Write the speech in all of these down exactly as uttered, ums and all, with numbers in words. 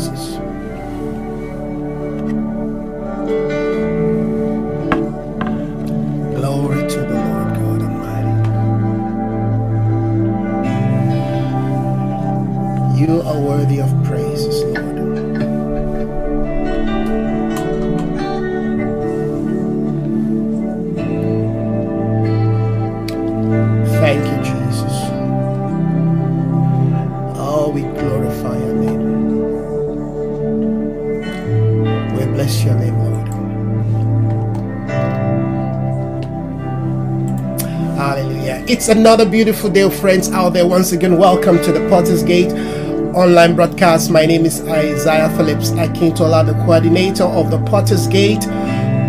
Jesus. Glory to the Lord God Almighty. You are worthy of praises, Lord. It's another beautiful day, friends out there. Once again, welcome to the Potter's Gate online broadcast. My name is Isaiah Phillips Akintola, the coordinator of the Potter's Gate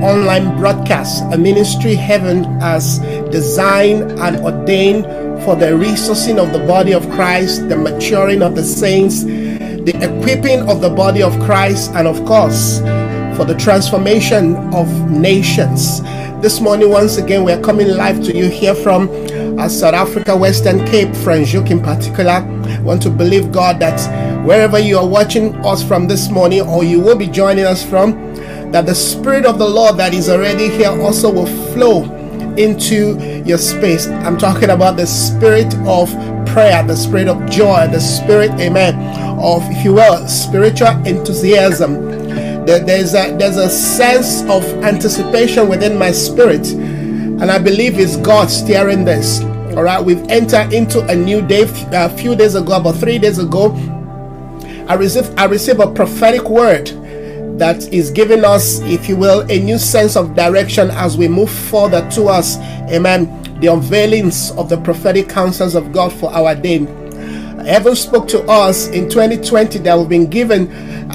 online broadcast, a ministry heaven has designed and ordained for the resourcing of the body of Christ, the maturing of the saints, the equipping of the body of Christ, and of course, for the transformation of nations. This morning, once again, we are coming live to you here from Uh, South Africa, Western Cape, Franschhoek in particular. I want to believe God that wherever you are watching us from this morning, or you will be joining us from, that the Spirit of the Lord that is already here also will flow into your space. I'm talking about the spirit of prayer, the spirit of joy, the spirit, amen, of, if you will, spiritual enthusiasm. There's a, there's a sense of anticipation within my spirit, and I believe it's God steering this. All right, we've entered into a new day. A few days ago, about three days ago, I received I received a prophetic word that is giving us, if you will, a new sense of direction as we move further to us. Amen. The unveilings of the prophetic counsels of God for our day. Heaven spoke to us in twenty twenty that we've been given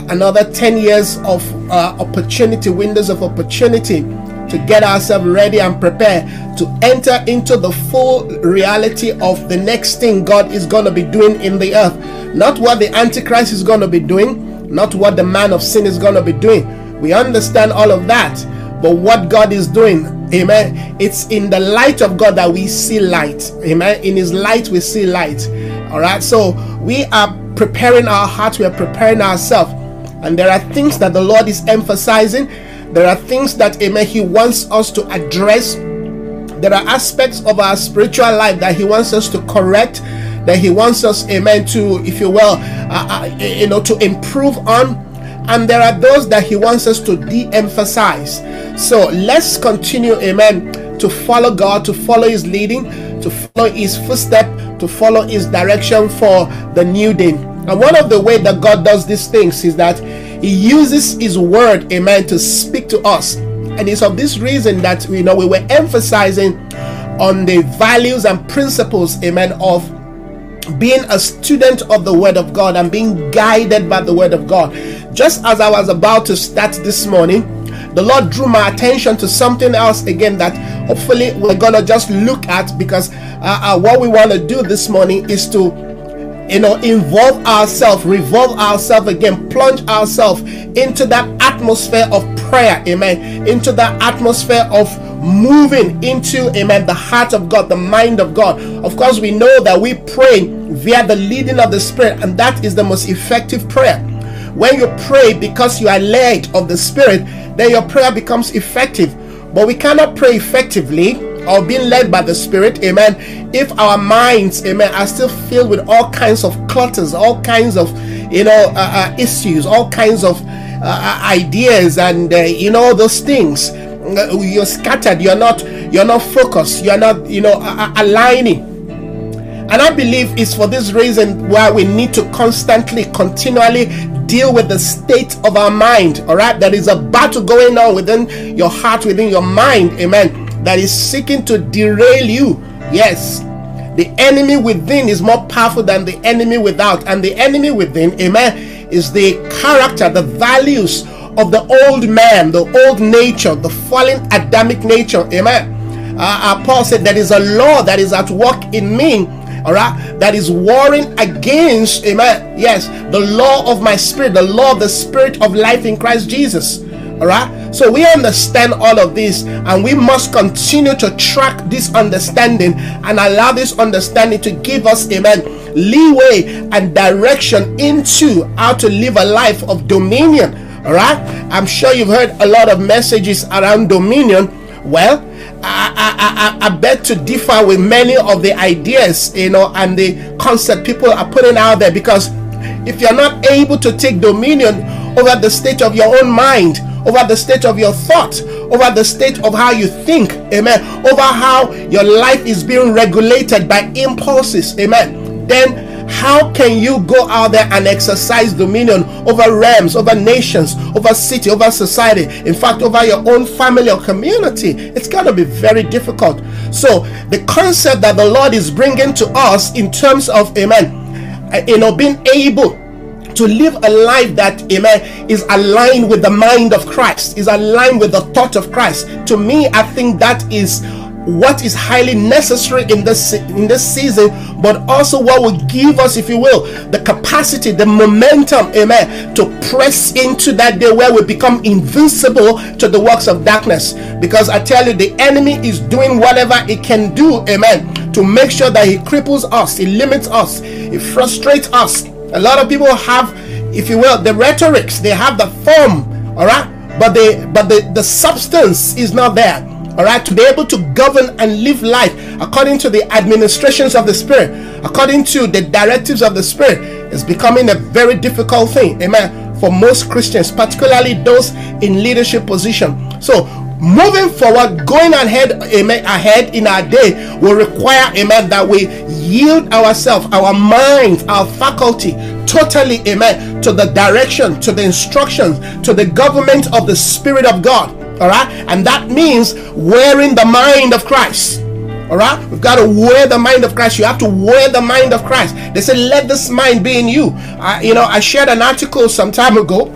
another ten years of uh, opportunity, windows of opportunity, to get ourselves ready and prepare to enter into the full reality of the next thing God is going to be doing in the earth. Not what the Antichrist is going to be doing, not what the man of sin is going to be doing. We understand all of that, but what God is doing, amen. It's in the light of God that we see light, amen. In His light we see light. All right, so we are preparing our hearts, we are preparing ourselves, and there are things that the Lord is emphasizing. There are things that, amen, He wants us to address. There are aspects of our spiritual life that He wants us to correct, that He wants us, amen, to, if you will, uh, uh, you know, to improve on. And there are those that He wants us to de-emphasize. So let's continue, amen, to follow God, to follow His leading, to follow His footstep, to follow His direction for the new day. And one of the ways that God does these things is that He uses His word, amen, to speak to us. And it's of this reason that, you know, we were emphasizing on the values and principles, amen, of being a student of the word of God and being guided by the word of God. Just as I was about to start this morning, the Lord drew my attention to something else again that hopefully we're going to just look at, because uh, uh, what we want to do this morning is to, you know, involve ourselves, revolve ourselves again, plunge ourselves into that atmosphere of prayer, amen, into that atmosphere of moving into, amen, the heart of God, the mind of God. Of course, we know that we pray via the leading of the Spirit, and that is the most effective prayer. When you pray because you are led of the Spirit, then your prayer becomes effective. But we cannot pray effectively or being led by the Spirit, amen, if our minds, amen, are still filled with all kinds of clutters, all kinds of, you know, uh, uh, issues, all kinds of uh, ideas, and uh, you know, those things. You're scattered. You're not. You're not focused. You're not, you know, uh, aligning. And I believe it's for this reason why we need to constantly, continually deal with the state of our mind. All right, there is a battle going on within your heart, within your mind. Amen. That is seeking to derail you. Yes, the enemy within is more powerful than the enemy without, and the enemy within, amen, is the character, the values of the old man, the old nature, the fallen Adamic nature, amen. Uh, Paul said there is a law that is at work in me, all right, that is warring against, amen, yes, the law of my spirit, the law of the spirit of life in Christ Jesus. All right, so we understand all of this, and we must continue to track this understanding and allow this understanding to give us, amen, leeway and direction into how to live a life of dominion. All right, I'm sure you've heard a lot of messages around dominion. Well, I, I, I, I beg to differ with many of the ideas, you know, and the concept people are putting out there, because if you're not able to take dominion over the state of your own mind, over the state of your thought, over the state of how you think, amen, over how your life is being regulated by impulses, amen, then how can you go out there and exercise dominion over realms, over nations, over city, over society, in fact over your own family or community? It's going to be very difficult. So the concept that the Lord is bringing to us in terms of, amen, you know, being able to live a life that, amen, is aligned with the mind of Christ, is aligned with the thought of Christ. To me, I think that is what is highly necessary in this in this season, but also what will give us, if you will, the capacity, the momentum, amen, to press into that day where we become invincible to the works of darkness. Because I tell you, the enemy is doing whatever it can do, amen, to make sure that he cripples us, he limits us, he frustrates us. A lot of people have, if you will, the rhetorics, they have the form, all right, but they but the the substance is not there. All right, to be able to govern and live life according to the administrations of the Spirit, according to the directives of the Spirit, is becoming a very difficult thing, amen, for most Christians, particularly those in leadership position. So moving forward, going ahead, amen, ahead in our day will require, amen, that we yield ourselves, our minds, our faculty totally, amen, to the direction, to the instructions, to the government of the Spirit of God. All right, and that means wearing the mind of Christ. All right, we've got to wear the mind of Christ. You have to wear the mind of Christ. They said, "Let this mind be in you." I, you know, I shared an article some time ago.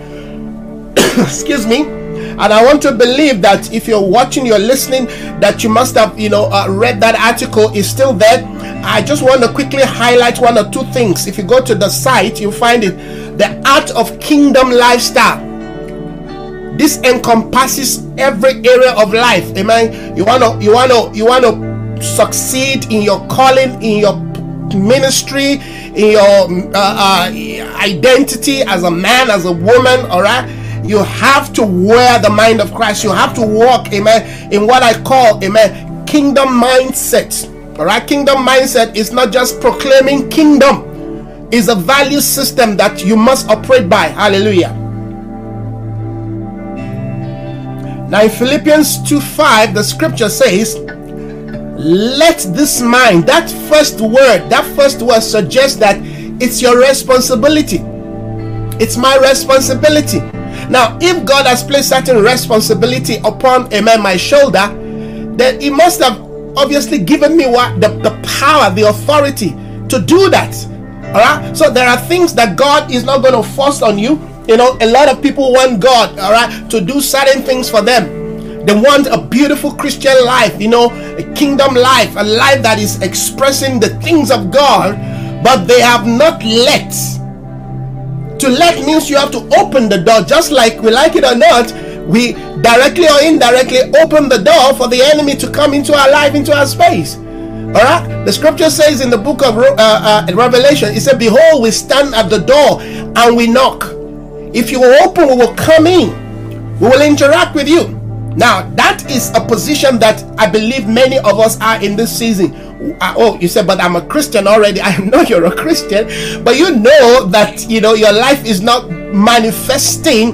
Excuse me, and I want to believe that if you're watching, you're listening, that you must have, you know, uh, read that article. It's still there. I just want to quickly highlight one or two things. If you go to the site, you'll find it, "The Art of Kingdom Lifestyle." This encompasses every area of life, amen. You want to, you want to, you want to succeed in your calling, in your ministry, in your uh, uh, identity as a man, as a woman. All right, you have to wear the mind of Christ. You have to walk, amen, in what I call, amen, kingdom mindset. All right, kingdom mindset is not just proclaiming kingdom; it's a value system that you must operate by. Hallelujah. Now in Philippians two five, the scripture says, "Let this mind," that first word, that first word suggests that it's your responsibility. It's my responsibility. Now, if God has placed certain responsibility upon, amen, my shoulder, then He must have obviously given me what the, the power, the authority to do that. All right. So there are things that God is not going to force on you. You know, a lot of people want God, all right, to do certain things for them. They want a beautiful Christian life, you know, a kingdom life, a life that is expressing the things of God, but they have not let. To let means you have to open the door, just like we like it or not, we directly or indirectly open the door for the enemy to come into our life, into our space. All right, the scripture says in the book of uh, uh, Revelation, it said, "Behold, we stand at the door and we knock. If you will open, we will come in. We will interact with you." Now, that is a position that I believe many of us are in this season. Oh, you said, "But I'm a Christian already." I know you're a Christian, but you know that, you know, your life is not manifesting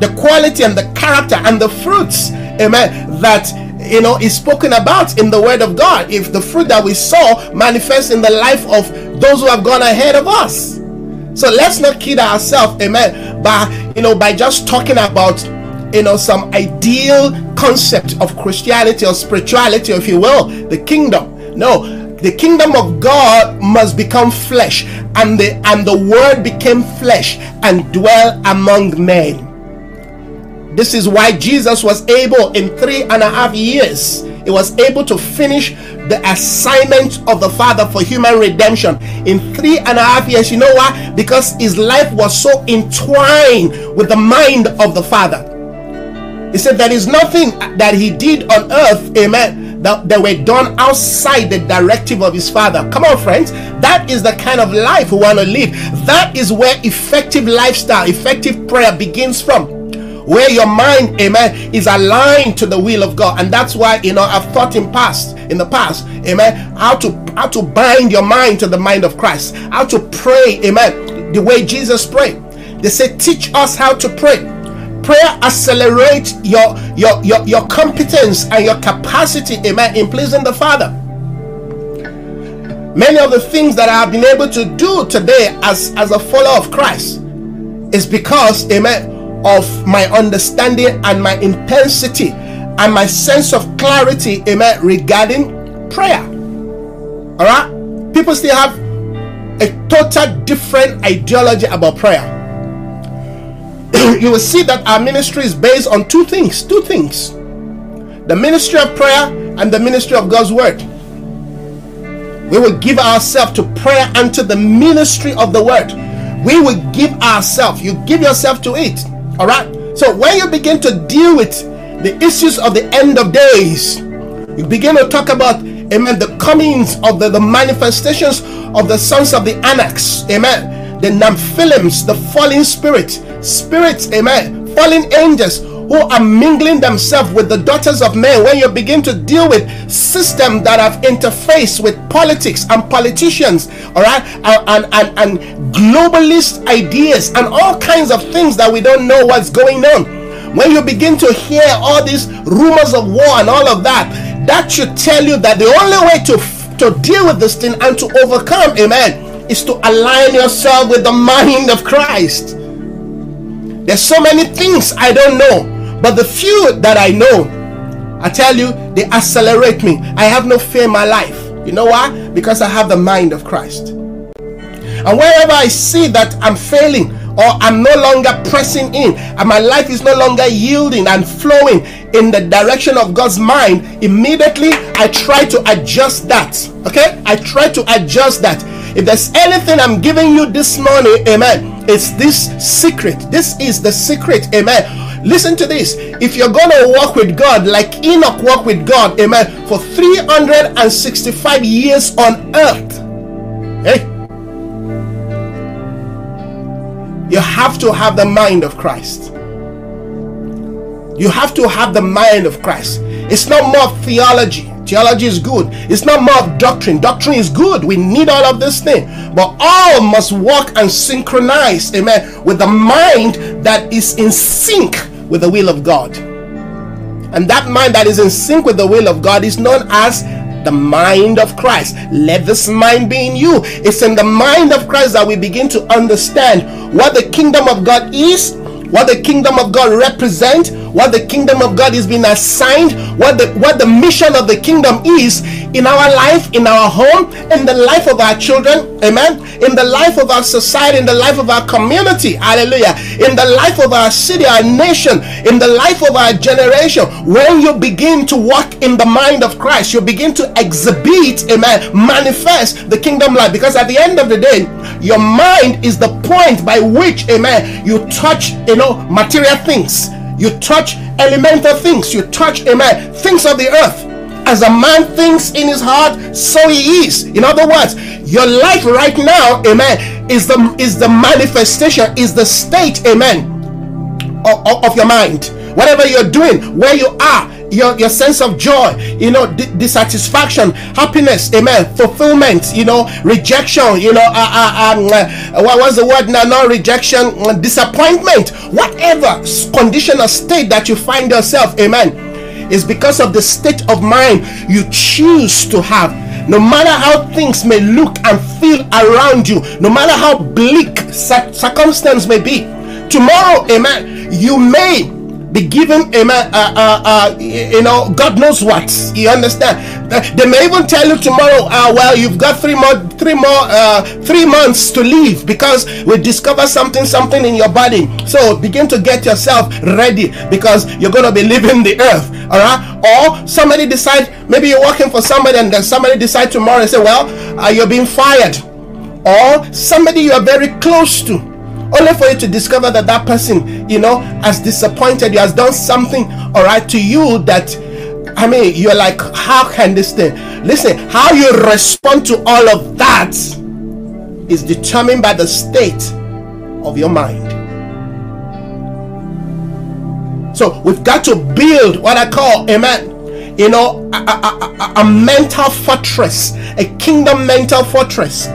the quality and the character and the fruits, amen, that, you know, is spoken about in the Word of God. If the fruit that we saw manifests in the life of those who have gone ahead of us. So let's not kid ourselves, amen, by, you know, by just talking about, you know, some ideal concept of Christianity or spirituality, if you will, the kingdom. No, the kingdom of God must become flesh, and the and the word became flesh and dwell among men. This is why Jesus was able, in three and a half years, He was able to finish the assignment of the Father for human redemption in three and a half years. You know why? Because His life was so entwined with the mind of the Father. He said there is nothing that He did on earth, amen, that, that were done outside the directive of his father. Come on, friends. That is the kind of life we want to live. That is where effective lifestyle, effective prayer begins from. Where your mind, amen, is aligned to the will of God. And that's why, you know, I've taught in past, in the past, amen, how to how to bind your mind to the mind of Christ, how to pray, amen, the way Jesus prayed. They say, teach us how to pray. Prayer accelerates your your your, your competence and your capacity, amen, in pleasing the Father. Many of the things that I have been able to do today as as a follower of Christ is because, amen, of my understanding and my intensity and my sense of clarity, amen, regarding prayer. All right, people still have a total different ideology about prayer. You will see that our ministry is based on two things, two things: the ministry of prayer and the ministry of God's word. We will give ourselves to prayer and to the ministry of the word. We will give ourselves. You give yourself to it. All right. So when you begin to deal with the issues of the end of days, you begin to talk about, amen, the comings of the, the manifestations of the sons of the Anax, amen, the Namphilims, the fallen spirit, spirits, amen, fallen angels who are mingling themselves with the daughters of men. When you begin to deal with systems that have interfaced with politics and politicians, all right, and, and, and, and globalist ideas and all kinds of things that we don't know what's going on. When you begin to hear all these rumors of war and all of that, that should tell you that the only way to to deal with this thing and to overcome, amen, is to align yourself with the mind of Christ. There's so many things I don't know, but the few that I know, I tell you, they accelerate me. I have no fear in my life. You know why? Because I have the mind of Christ. And wherever I see that I'm failing or I'm no longer pressing in and my life is no longer yielding and flowing in the direction of God's mind, immediately I try to adjust that. Okay? I try to adjust that. If there's anything I'm giving you this morning, amen, it's this secret. This is the secret, amen. Listen to this. If you're going to walk with God like Enoch walked with God, amen, for three hundred sixty-five years on earth, hey, you have to have the mind of Christ. You have to have the mind of Christ. It's not more theology. Theology is good. It's not more of doctrine. Doctrine is good. We need all of this thing. But all must walk and synchronize, amen, with the mind that is in sync with the will of God. And that mind that is in sync with the will of God is known as the mind of Christ. Let this mind be in you. It's in the mind of Christ that we begin to understand what the kingdom of God is, what the kingdom of God represents, what the kingdom of God is being assigned, what the what the mission of the kingdom is in our life, in our home, in the life of our children, amen, in the life of our society, in the life of our community, hallelujah, in the life of our city, our nation, in the life of our generation. When you begin to walk in the mind of Christ, you begin to exhibit, amen, manifest the kingdom life. Because at the end of the day, your mind is the point by which, amen, you touch, you know, material things. You touch elemental things. You touch, amen, things of the earth. As a man thinks in his heart, so he is. In other words, your life right now, amen, is the is the manifestation, is the state, amen, of, of, of your mind. Whatever you're doing, where you are, your your sense of joy, you know, dissatisfaction, happiness, amen, fulfillment, you know, rejection, you know, uh, uh, um, uh, what was the word now? No rejection, disappointment, whatever condition or state that you find yourself, amen, is because of the state of mind you choose to have. No matter how things may look and feel around you, no matter how bleak circumstance may be, tomorrow, amen, you may be given, amen, uh, uh, uh, you know, God knows what. You understand? They may even tell you tomorrow, uh, well, you've got three more, three more, uh, three months to live because we discover something, something in your body. So begin to get yourself ready because you're going to be leaving the earth. All right? Or somebody decides, maybe you're working for somebody and then somebody decides tomorrow and say, well, uh, you're being fired. Or somebody you are very close to, only for you to discover that that person, you know, has disappointed you, has done something, all right, to you that I mean, you're like, how can this thing? Listen, how you respond to all of that is determined by the state of your mind. So we've got to build what I call, amen, you know, a, a, a, a mental fortress, a kingdom mental fortress.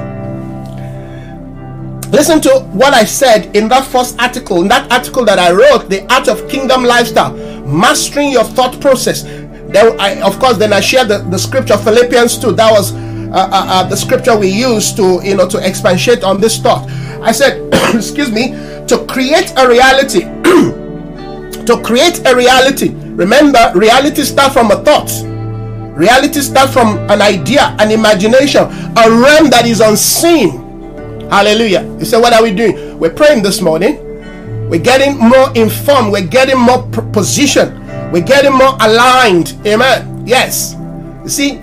Listen to what I said in that first article, in that article that I wrote, The Art of Kingdom Lifestyle, Mastering Your Thought Process. Then I, of course, then I shared the, the scripture, Philippians two. That was uh, uh, uh, the scripture we used to, you know, to expatiate on this thought. I said, excuse me, to create a reality, to create a reality. Remember, reality starts from a thought. Reality starts from an idea, an imagination, a realm that is unseen. Hallelujah. You say, what are we doing? We're praying this morning. We're getting more informed. We're getting more positioned. We're getting more aligned. Amen. Yes. You see,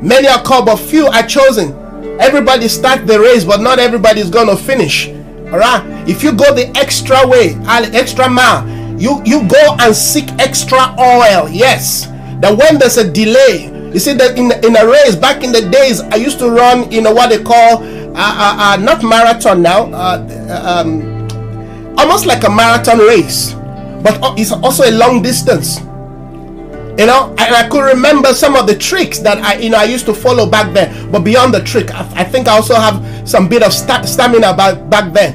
many are called, but few are chosen. Everybody starts the race, but not everybody is going to finish. All right. If you go the extra way, extra mile, you, you go and seek extra oil. Yes. That when there's a delay, you see that in, in a race, back in the days, I used to run, you know, what they call... Uh, uh, uh, not marathon now, uh, um, almost like a marathon race, but it's also a long distance, you know. And I could remember some of the tricks that I, you know, I used to follow back then. But beyond the trick, I, I think I also have some bit of st stamina back, back then,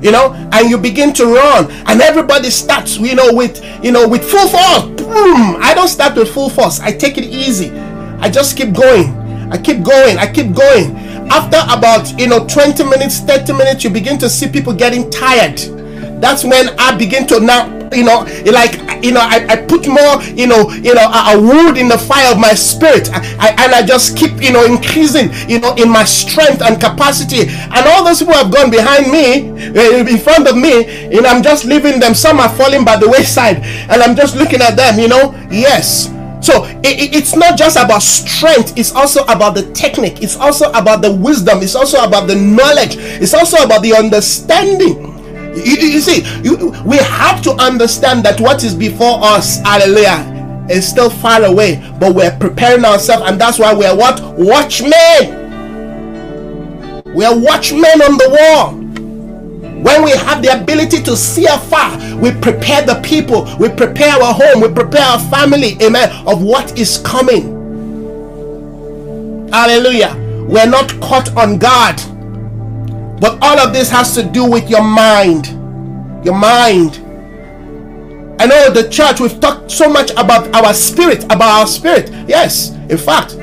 you know. And you begin to run, and everybody starts, you know, with, you know, with full force. Boom! I don't start with full force. I take it easy. I just keep going. I keep going. I keep going. After about, you know, twenty minutes, thirty minutes, you begin to see people getting tired. That's when I begin to now, you know, like, you know, I, I put more, you know, you know, a, a wood in the fire of my spirit. I, I, and I just keep, you know, increasing, you know, in my strength and capacity. And all those people have gone behind me, in front of me, and I'm just leaving them. Some are falling by the wayside, and I'm just looking at them, you know. Yes. So it, it's not just about strength, it's also about the technique, it's also about the wisdom, it's also about the knowledge, it's also about the understanding. You, you see, you, we have to understand that what is before us, hallelujah, is still far away, but we're preparing ourselves, and that's why we're what? Watchmen. We're watchmen on the wall. When we have the ability to see afar, we prepare the people, we prepare our home, we prepare our family, amen, of what is coming. Hallelujah. We're not caught on guard. But all of this has to do with your mind. Your mind. I know the church, we've talked so much about our spirit, about our spirit. Yes, in fact,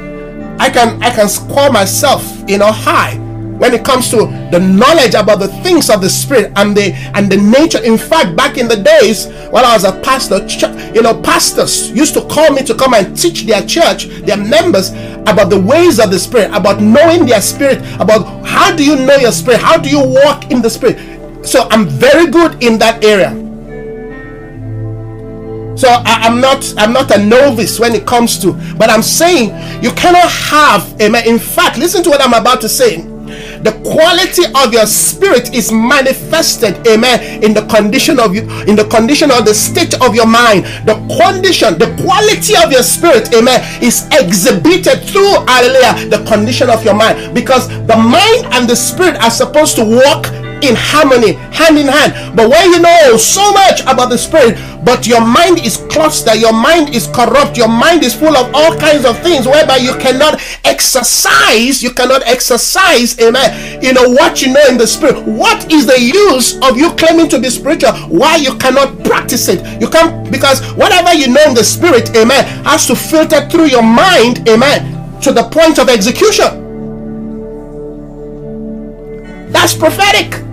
I can, I can score myself, you know, high when it comes to the knowledge about the things of the spirit and the and the nature. In fact, back in the days when I was a pastor, you know, pastors used to call me to come and teach their church, their members, about the ways of the spirit, about knowing their spirit, about how do you know your spirit, how do you walk in the spirit. So I'm very good in that area. So I, I'm not I'm not a novice when it comes to, but I'm saying you cannot have, amen. In fact, listen to what I'm about to say. The quality of your spirit is manifested, amen, in the condition of you, in the condition of the state of your mind. The condition, the quality of your spirit, amen, is exhibited through, hallelujah, the condition of your mind. Because the mind and the spirit are supposed to walk in harmony, hand in hand. But when you know so much about the spirit, but your mind is clustered, your mind is corrupt, your mind is full of all kinds of things, whereby you cannot exercise, you cannot exercise, amen, you know, what you know in the spirit. What is the use of you claiming to be spiritual? Why you cannot practice it? You can't, because whatever you know in the spirit, amen, has to filter through your mind, amen, to the point of execution. That's prophetic.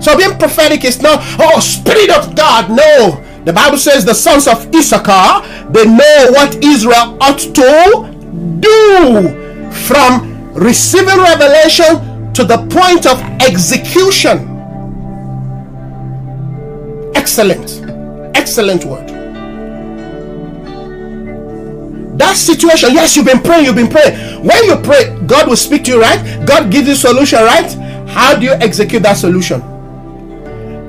So being prophetic is not, oh, Spirit of God. No. The Bible says the sons of Issachar, they know what Israel ought to do, from receiving revelation to the point of execution. Excellent. Excellent word. That situation, yes, you've been praying, you've been praying. When you pray, God will speak to you, right? God gives you solution, right? How do you execute that solution?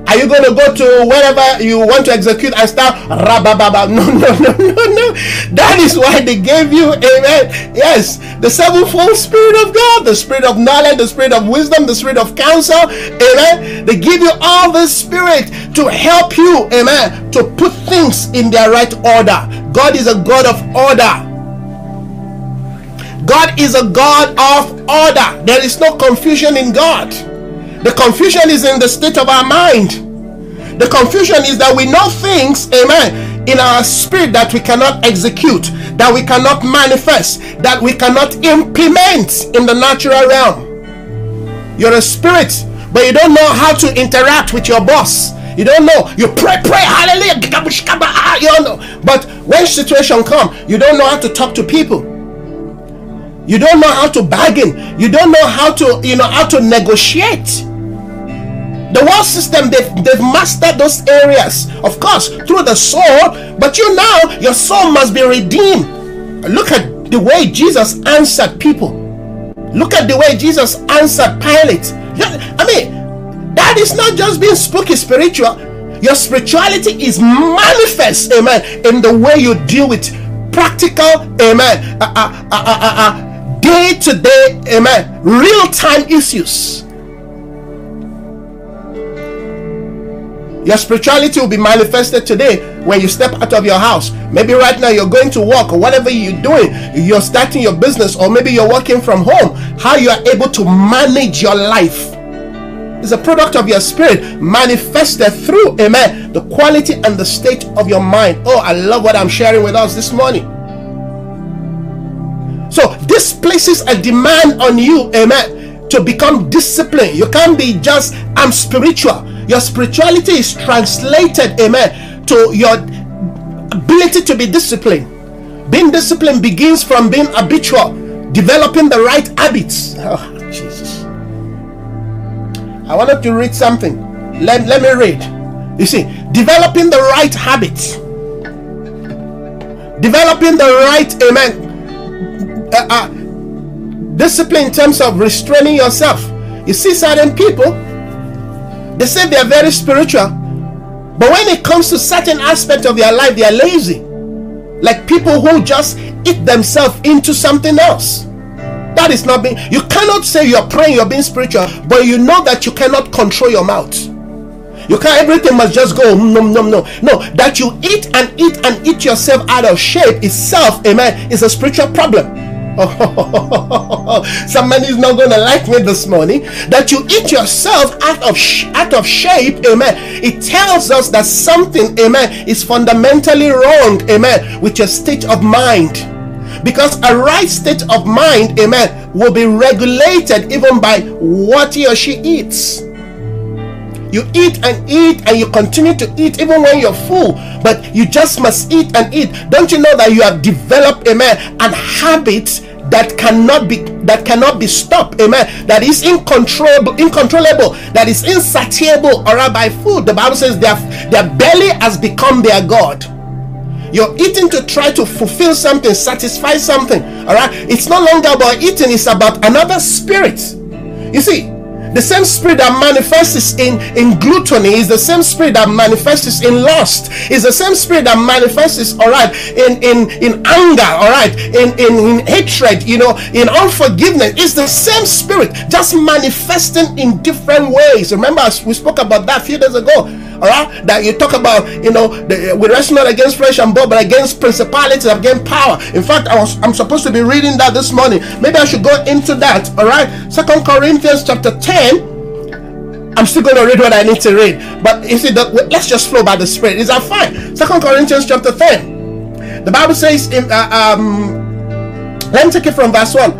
Are you going to go to wherever you want to execute and start rabababa? No, no, no, no, no. That is why they gave you, amen. Yes, the sevenfold Spirit of God, the Spirit of knowledge, the Spirit of wisdom, the Spirit of counsel, amen. They give you all the Spirit to help you, amen, to put things in their right order. God is a God of order. God is a God of order. There is no confusion in God. The confusion is in the state of our mind. The confusion is that we know things, amen, in our spirit that we cannot execute, that we cannot manifest, that we cannot implement in the natural realm. You're a spirit, but you don't know how to interact with your boss. You don't know. You pray, pray, hallelujah, you don't know. But when situation comes, you don't know how to talk to people. You don't know how to bargain. You don't know how to, you know, how to negotiate. The world system, they've, they've mastered those areas, of course, through the soul. But you now, your soul must be redeemed. Look at the way Jesus answered people. Look at the way Jesus answered Pilate. I mean, that is not just being spooky spiritual. Your spirituality is manifest, amen, in the way you deal with practical, amen, uh, uh, uh, uh, uh, uh, day-to-day, amen, real-time issues. Your spirituality will be manifested today when you step out of your house. Maybe right now you're going to work, or whatever you're doing, you're starting your business, or maybe you're working from home. How you are able to manage your life is a product of your spirit manifested through, amen, the quality and the state of your mind. Oh, I love what I'm sharing with us this morning. So this places a demand on you, amen, to become disciplined. You can't be just, I'm spiritual. Your spirituality is translated, amen, to your ability to be disciplined. Being disciplined begins from being habitual, developing the right habits. Oh, Jesus. I wanted to read something. Let, let me read. You see, developing the right habits. Developing the right, amen, Uh, uh, discipline in terms of restraining yourself. You see certain people, they say they are very spiritual, but when it comes to certain aspects of their life, they are lazy. Like people who just eat themselves into something else. That is not being, you cannot say you're praying, you're being spiritual, but you know that you cannot control your mouth. You can't, everything must just go, no, no, no. No, that you eat and eat and eat yourself out of shape itself, amen, is a spiritual problem. Somebody is not going to like me this morning. That you eat yourself out of sh out of shape, amen. It tells us that something, amen, is fundamentally wrong, amen, with your state of mind. Because a right state of mind, amen, will be regulated even by what he or she eats. You eat and eat and you continue to eat even when you're full, but you just must eat and eat. Don't you know that you have developed, amen, a habit that cannot be that cannot be stopped, amen, that is incontrollable, incontrollable, that is insatiable, or right, by food. The Bible says their, their belly has become their God. You're eating to try to fulfill something, satisfy something, all right? It's no longer about eating, it's about another spirit. You see, the same spirit that manifests in, in gluttony is the same spirit that manifests in lust. Is the same spirit that manifests, all right, in, in, in anger, all right, in, in, in hatred, you know, in unforgiveness. It's the same spirit, just manifesting in different ways. Remember, we spoke about that a few days ago, all right, that you talk about, you know, the, we wrestle not against flesh and blood, but against principalities, against power. In fact, I was, I'm supposed to be reading that this morning. Maybe I should go into that, all right? Second Corinthians chapter ten. I'm still going to read what I need to read, but you see, the, let's just flow by the Spirit. Is that fine? Second Corinthians chapter ten, the Bible says in, uh, um, let me take it from verse one.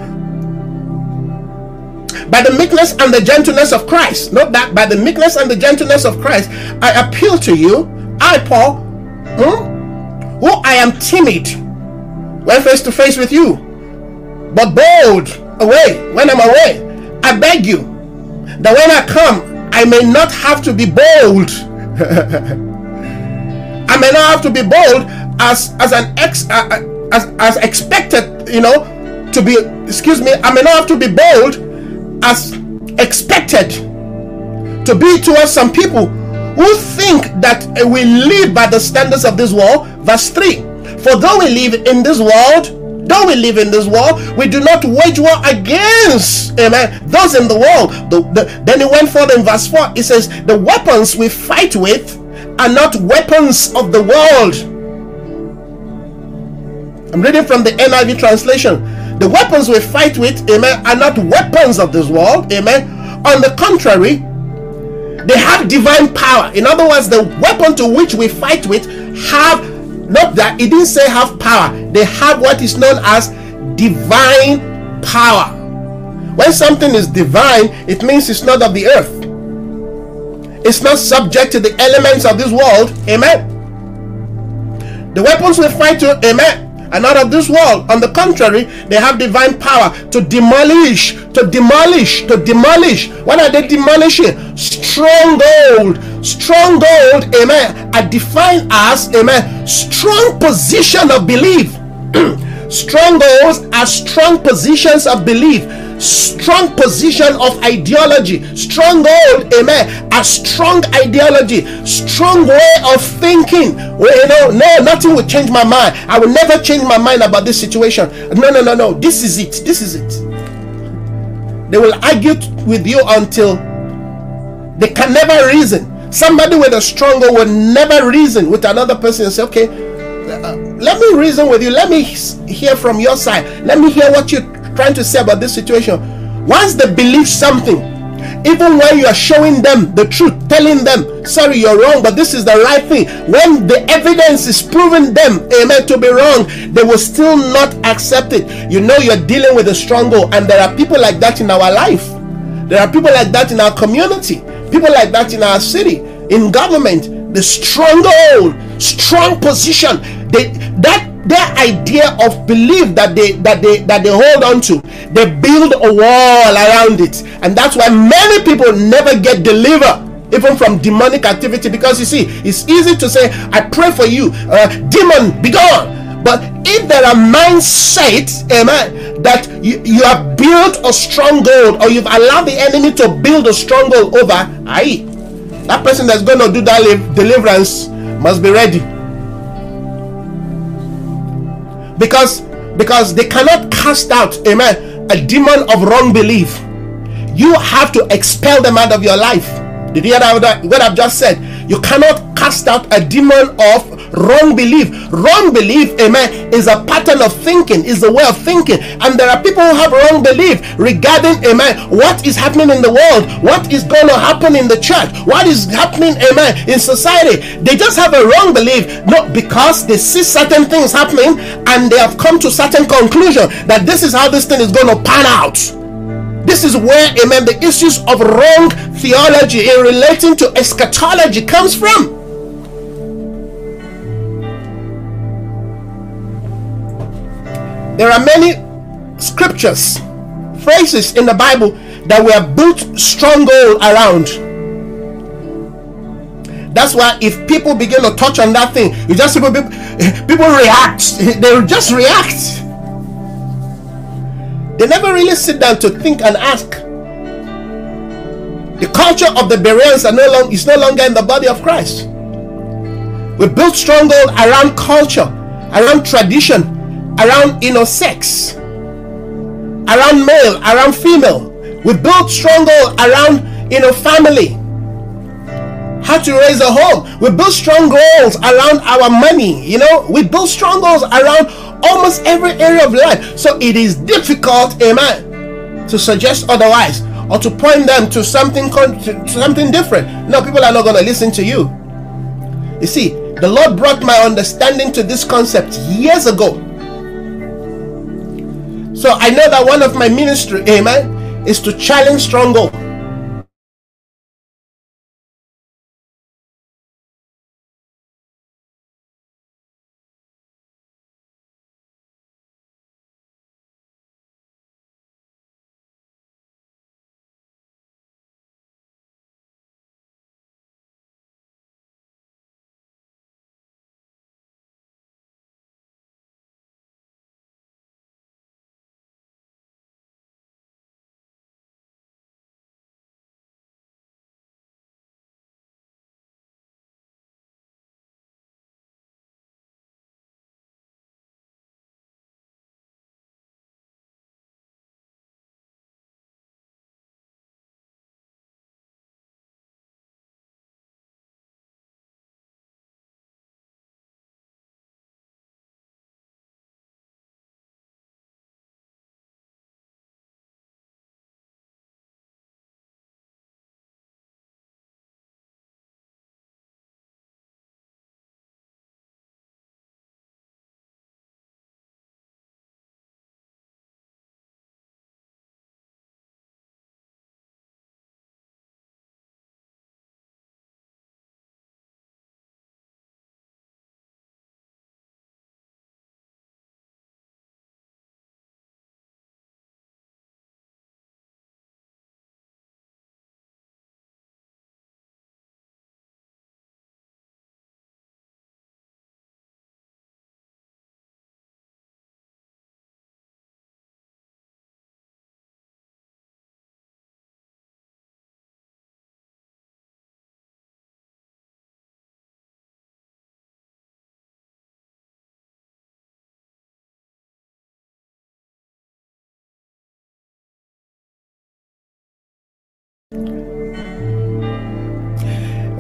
By the meekness and the gentleness of Christ, note that, by the meekness and the gentleness of Christ, I appeal to you, I Paul, hmm, who I am timid when face to face with you, but bold away when I'm away. I beg you that when I come, I may not have to be bold. I may not have to be bold as as an ex uh, as as expected, you know, to be. Excuse me. I may not have to be bold as expected to be towards some people who think that we live by the standards of this world. Verse three, for though we live in this world, though we live in this world, we do not wage war against, amen, those in the world. The, the, then it went further in verse four. It says, the weapons we fight with are not weapons of the world. I'm reading from the N I V translation. The weapons we fight with, amen, are not weapons of this world, amen. On the contrary, they have divine power. In other words, the weapon to which we fight with have Not that, it didn't say have power. They have what is known as divine power. When something is divine, it means it's not of the earth. It's not subject to the elements of this world. Amen. The weapons we fight to, amen, are not of this world. On the contrary, they have divine power to demolish, to demolish, to demolish. What are they demolishing? Stronghold. Stronghold, amen, are defined as, amen, strong position of belief. Strongholds are strong positions of belief, strong position of ideology. Stronghold, amen, are strong ideology, strong way of thinking. Well, you know, no, nothing will change my mind. I will never change my mind about this situation. No, no, no, no. This is it. This is it. They will argue with you until they can never reason. Somebody with a stronghold will never reason with another person and say, okay, uh, let me reason with you. Let me hear from your side. Let me hear what you're trying to say about this situation. Once they believe something, even when you are showing them the truth, telling them, sorry, you're wrong, but this is the right thing. When the evidence is proving them, amen, to be wrong, they will still not accept it. You know you're dealing with a stronghold, and there are people like that in our life. There are people like that in our community. People like that in our city, in government. The stronghold, strong position, they, that their idea of belief that they that they that they hold on to, they build a wall around it, and that's why many people never get delivered, even from demonic activity. Because you see, it's easy to say, "I pray for you, uh, demon, be gone," but if there are mindsets, amen, that you, you have built a stronghold, or you've allowed the enemy to build a stronghold over, aye, that person that's going to do that deliverance must be ready, because because they cannot cast out, amen, a demon of wrong belief. You have to expel them out of your life. Did you hear that, what I've just said? You cannot cast out a demon of wrong belief. Wrong belief, amen, is a pattern of thinking, is a way of thinking. And there are people who have wrong belief regarding, amen, what is happening in the world, what is going to happen in the church, what is happening, amen, in society. They just have a wrong belief, not because they see certain things happening and they have come to certain conclusion that this is how this thing is going to pan out. This is where, amen, the issues of wrong theology in relating to eschatology comes from. There are many scriptures, phrases in the Bible that were built stronghold around. That's why if people begin to touch on that thing, you just people people react. They just react. They never really sit down to think and ask. The culture of the Bereans are no long, is no longer in the body of Christ. We built stronghold around culture, around tradition, around, you know, sex, around male, around female. We built stronghold around, you know, family, how to raise a home. We built strongholds around our money. You know, we built strongholds around almost every area of life. So it is difficult, amen, to suggest otherwise or to point them to something to something different. No, people are not going to listen to you. You see, the Lord brought my understanding to this concept years ago. So I know that one of my ministry, amen, is to challenge stronghold.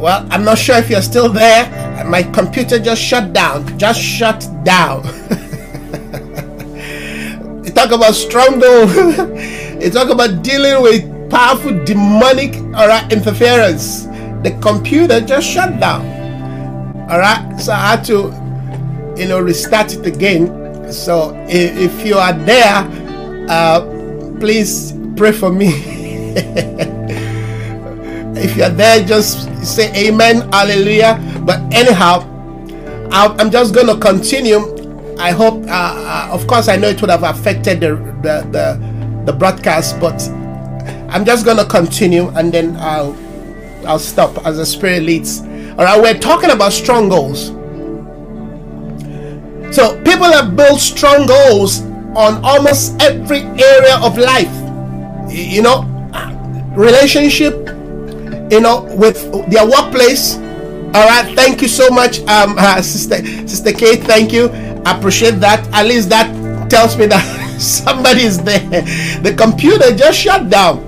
Well, I'm not sure if you're still there. My computer just shut down. Just shut down. You talk about stronghold. You talk about dealing with powerful demonic all right, interference. The computer just shut down. All right, so I had to, you know, restart it again. So if you are there, uh, please pray for me. If you're there, just say amen, hallelujah. But anyhow, I'm just going to continue. I hope, uh, uh, of course, I know it would have affected the the, the, the broadcast, but I'm just going to continue, and then I'll I'll stop as the Spirit leads. All right, we're talking about strongholds. So people have built strongholds on almost every area of life. You know, relationship. You know, with their workplace. All right, thank you so much, um, uh, Sister Sister Kate. Thank you, I appreciate that. At least that tells me that somebody is there. The computer just shut down,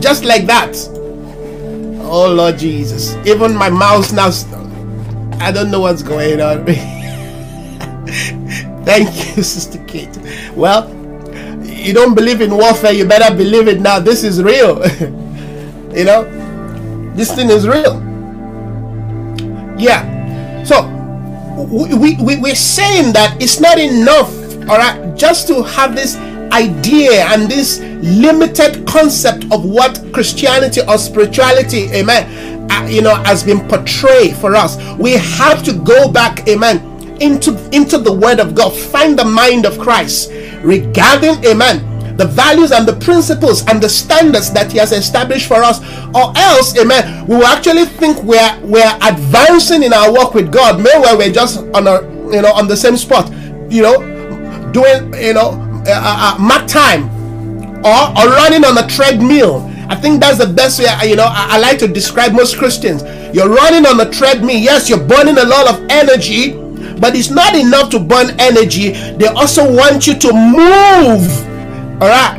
just like that. Oh Lord Jesus! Even my mouse now. I don't know what's going on. Thank you, Sister Kate. Well, you don't believe in warfare? You better believe it now. This is real. You know. This thing is real. Yeah. So we, we, we're saying that it's not enough, all right, just to have this idea and this limited concept of what Christianity or spirituality, amen, uh, you know, has been portrayed for us. We have to go back, amen, into, into the Word of God, find the mind of Christ regarding, amen, the values and the principles and the standards that He has established for us, or else, amen, we will actually think we're we're advancing in our walk with God. Meanwhile, we're just on a you know on the same spot, you know, doing you know uh, uh, mark time, or or running on a treadmill. I think that's the best way. You know, I, I like to describe most Christians. You're running on a treadmill. Yes, you're burning a lot of energy, but it's not enough to burn energy. They also want you to move. All right,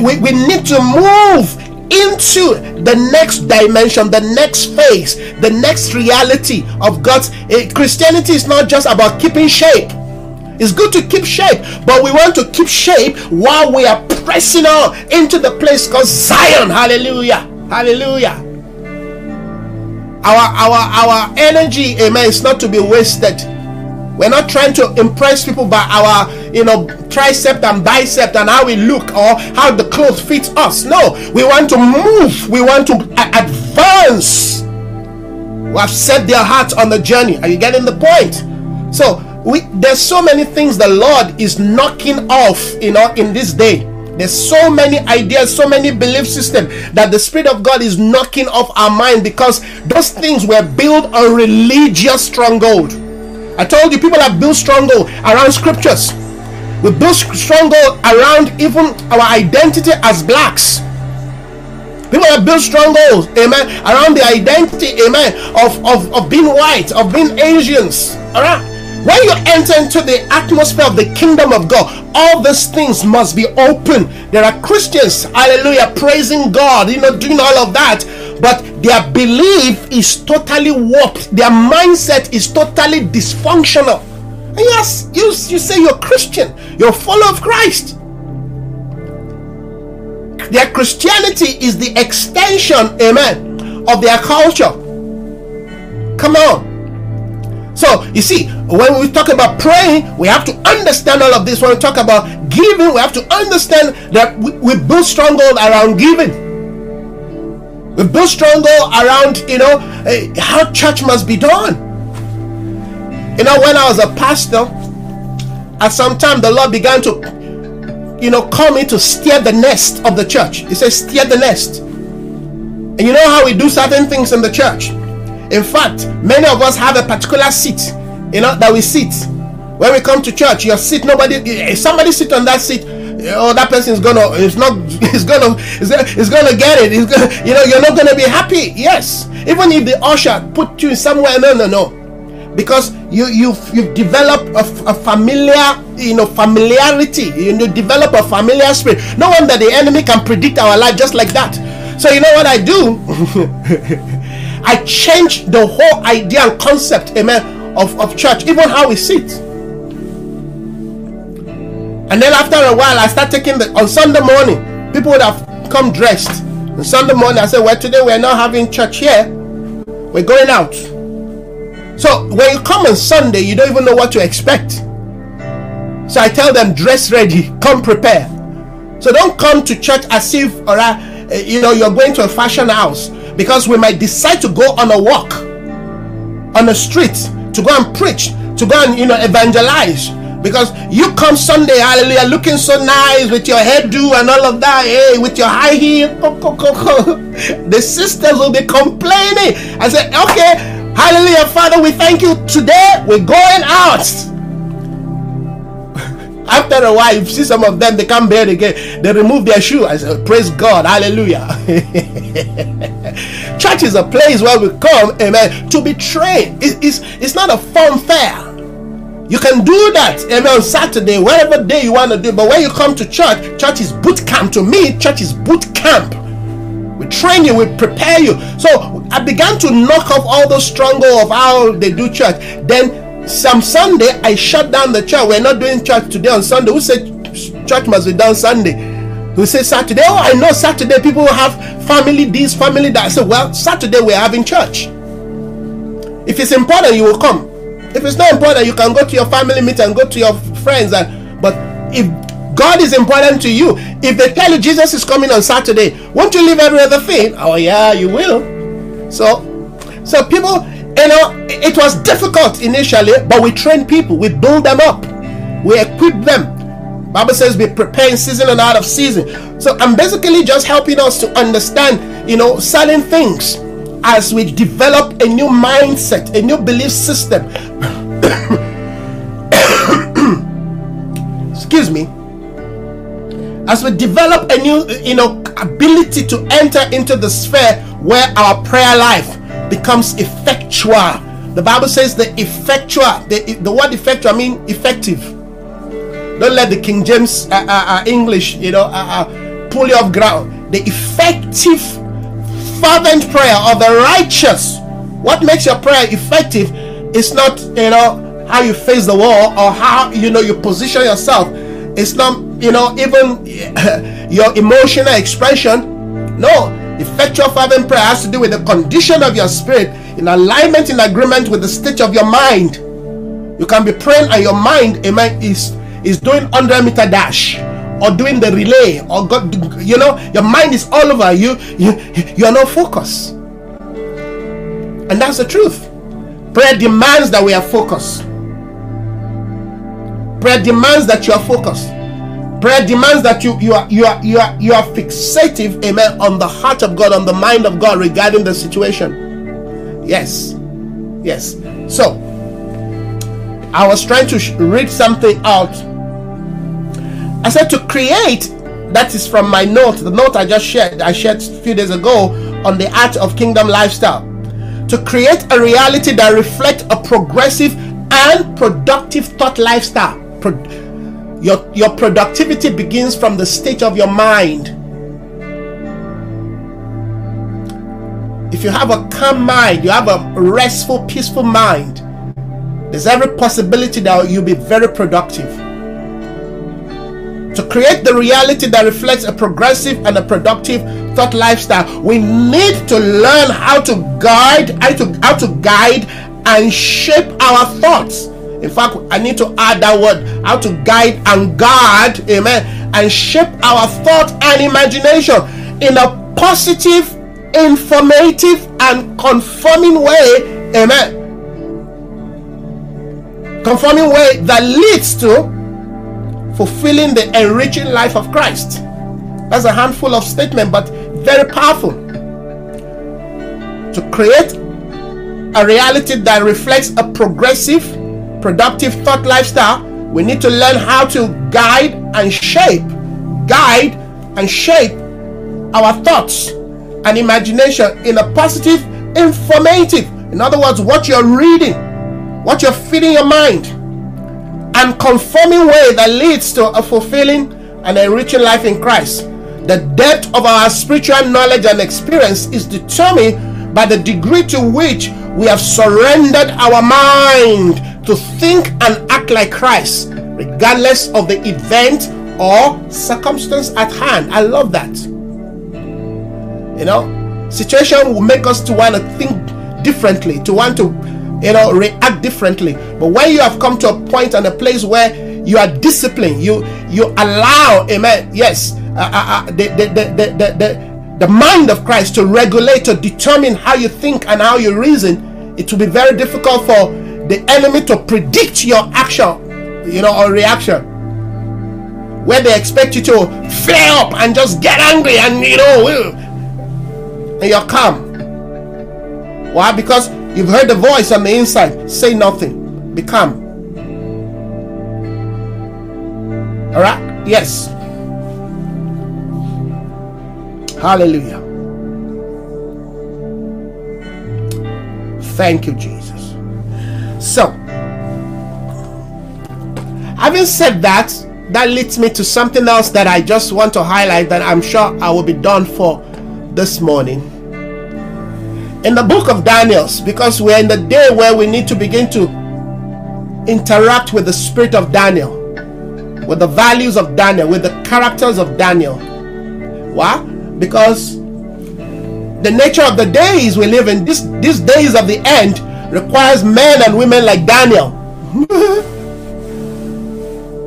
we, we need to move into the next dimension, the next phase, the next reality of God's Christianity. Is not just about keeping shape. It's good to keep shape, but we want to keep shape while we are pressing on into the place called Zion. Hallelujah, hallelujah. Our our our energy, amen, is not to be wasted. We're not trying to impress people by our, you know, tricep and bicep and how we look or how the clothes fit us. No, we want to move. We want to advance. We have set their hearts on the journey. Are you getting the point? So we, there's so many things the Lord is knocking off, you know, in this day. There's so many ideas, so many belief systems that the Spirit of God is knocking off our mind, because those things were built on religious stronghold. I told you, people have built stronghold around scriptures. We built stronghold around even our identity as blacks. People have built strongholds, amen, around the identity, amen, of, of, of being white, of being Asians. All right. When you enter into the atmosphere of the kingdom of God, all these things must be open. There are Christians, hallelujah, praising God, you know, doing all of that. But their belief is totally warped. Their mindset is totally dysfunctional. And yes, you, you say you're Christian. You're a follower of Christ. Their Christianity is the extension, amen, of their culture. Come on. So, you see, when we talk about praying, we have to understand all of this. When we talk about giving, we have to understand that we, we build stronghold around giving. We build stronghold around, you know, uh, how church must be done. You know, when I was a pastor, at some time the Lord began to, you know, call me to steer the nest of the church. He says, steer the nest. And you know how we do certain things in the church. In fact, many of us have a particular seat, you know, that we sit. When we come to church, your seat, nobody, if somebody sits on that seat, oh, that person is gonna, it's not, it's gonna, it's gonna, it's gonna get it. It's gonna, you know, you're not gonna be happy. Yes, even if the usher put you somewhere, no, no, no, because you, you've, you've developed a, a familiar, you know, familiarity. You know, develop a familiar spirit. No wonder the enemy can predict our life just like that. So you know what I do? I change the whole idea and concept, amen, of, of church, even how we sit. And then after a while, I start taking the, on Sunday morning, people would have come dressed. On Sunday morning, I said, well, today we're not having church here. We're going out. So when you come on Sunday, you don't even know what to expect. So I tell them, dress ready, come prepare. So don't come to church as if, all right, you know, you're going to a fashion house, because we might decide to go on a walk, on a street, to go and preach, to go and, you know, evangelize. Because you come Sunday, hallelujah, looking so nice with your hairdo and all of that, hey, with your high heel. The sisters will be complaining. I said, okay, hallelujah, Father, we thank you. Today, we're going out. After a while, you see some of them, they can't bear it again. They remove their shoe. I said, praise God, hallelujah. Church is a place where we come, amen, to be trained. It, it's, it's not a fun fair. You can do that, amen, on Saturday, whatever day you want to do. But when you come to church, church is boot camp. To me, church is boot camp. We train you, we prepare you. So I began to knock off all those strongholds of how they do church. Then some Sunday, I shut down the church. We're not doing church today on Sunday. Who said church must be done Sunday? Who said Saturday? Oh, I know Saturday people have family this, family that. I said, well, Saturday we're having church. If it's important, you will come. If it's not important, you can go to your family meet and go to your friends. And but if God is important to you, if they tell you Jesus is coming on Saturday, won't you leave every other thing? Oh yeah, you will. So, so people, you know, it was difficult initially, but we train people, we build them up, we equip them. Bible says be prepared in season and out of season. So I'm basically just helping us to understand, you know, certain things as we develop a new mindset, a new belief system. Excuse me. As we develop a new, you know, ability to enter into the sphere where our prayer life becomes effectual. The Bible says the effectual, the, the word effectual, I mean effective. Don't let the King James uh, uh, uh, English, you know, uh, uh, pull you off ground. The effective fervent prayer of the righteous. What makes your prayer effective is not, you know, how you face the wall or how, you know, you position yourself. It's not, you know, even your emotional expression. No, effectual fervent prayer has to do with the condition of your spirit in alignment, in agreement with the state of your mind. You can be praying and your mind, amen, is is doing one hundred meter dash, or doing the relay, or God, you know, your mind is all over you. You you're not focused, and that's the truth. Prayer demands that we are focused. Prayer demands that you are focused. Prayer demands that you you are you are you are you are fixative, amen, on the heart of God, on the mind of God regarding the situation. Yes, yes. So I was trying to read something out. I said to create, that is from my note, the note I just shared, I shared a few days ago on the art of kingdom lifestyle. To create a reality that reflects a progressive and productive thought lifestyle. Pro- your, your productivity begins from the state of your mind. If you have a calm mind, you have a restful, peaceful mind, there's every possibility that you'll be very productive. To create the reality that reflects a progressive and a productive thought lifestyle, we need to learn how to guide, how to, how to guide and shape our thoughts. In fact, I need to add that word, how to guide and guard, amen, and shape our thought and imagination in a positive, informative, and conforming way, amen. Conforming way that leads to fulfilling the enriching life of Christ. That's a handful of statements, but very powerful. To create a reality that reflects a progressive, productive thought lifestyle, we need to learn how to guide and shape, guide and shape our thoughts and imagination in a positive, informative. In other words, what you're reading, what you're feeding your mind, and conforming way that leads to a fulfilling and enriching life in Christ. The depth of our spiritual knowledge and experience is determined by the degree to which we have surrendered our mind to think and act like Christ, regardless of the event or circumstance at hand. I love that. You know, situation will make us to want to think differently, to want to, you know, react differently. But when you have come to a point and a place where you are disciplined, you you allow, amen, yes, uh, uh, the, the, the, the, the, the mind of Christ to regulate or determine how you think and how you reason, it will be very difficult for the enemy to predict your action, you know, or reaction, where they expect you to flare up and just get angry and, you know, and you're calm. Why? Because you've heard the voice on the inside. Say nothing. Be calm. All right. Yes. Hallelujah. Thank you, Jesus. So, having said that, that leads me to something else that I just want to highlight, that I'm sure I will be done for this morning. In the book of Daniel, because we're in the day where we need to begin to interact with the spirit of Daniel, with the values of Daniel, with the characters of Daniel. Why? Because the nature of the days we live in, this, these days of the end, requires men and women like Daniel.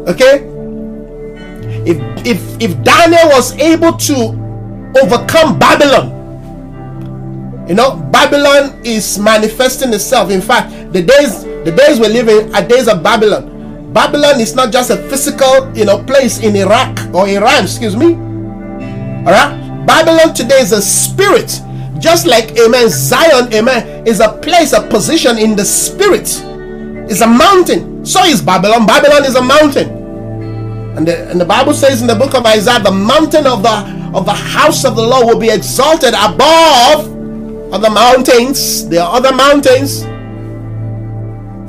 Okay? If, if, if Daniel was able to overcome Babylon, you know, Babylon is manifesting itself. In fact, the days, the days we live in are days of Babylon. Babylon is not just a physical, you know, place in Iraq or Iran, excuse me. Alright? Babylon today is a spirit. Just like, amen, Zion, amen, is a place, a position in the spirit. It's a mountain. So is Babylon. Babylon is a mountain. And the, and the Bible says in the book of Isaiah, the mountain of the, of the house of the Lord will be exalted above other mountains. There are other mountains.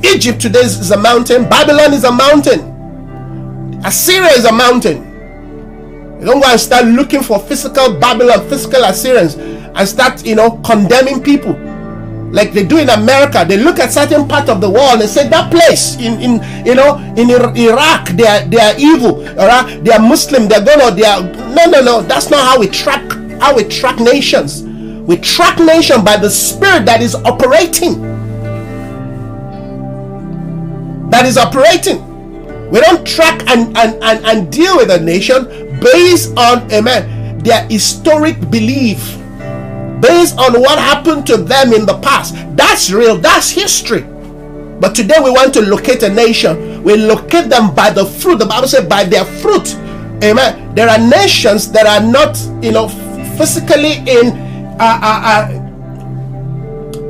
Egypt today is a mountain. Babylon is a mountain. Assyria is a mountain. You don't go and start looking for physical Babylon, physical Assyrians, and start, you know, condemning people like they do in America. They look at certain part of the world and say that place in, in you know, in Iraq, they are they are evil. Iraq, they are Muslim. They're gonna. They are no, no, no. That's not how we track. How we track nations. We track nation by the spirit that is operating. That is operating. We don't track and, and, and, and deal with a nation based on, amen, their historic belief, based on what happened to them in the past. That's real, that's history. But today we want to locate a nation. We locate them by the fruit. The Bible says by their fruit. Amen. There are nations that are not, you know, physically in uh, uh, uh,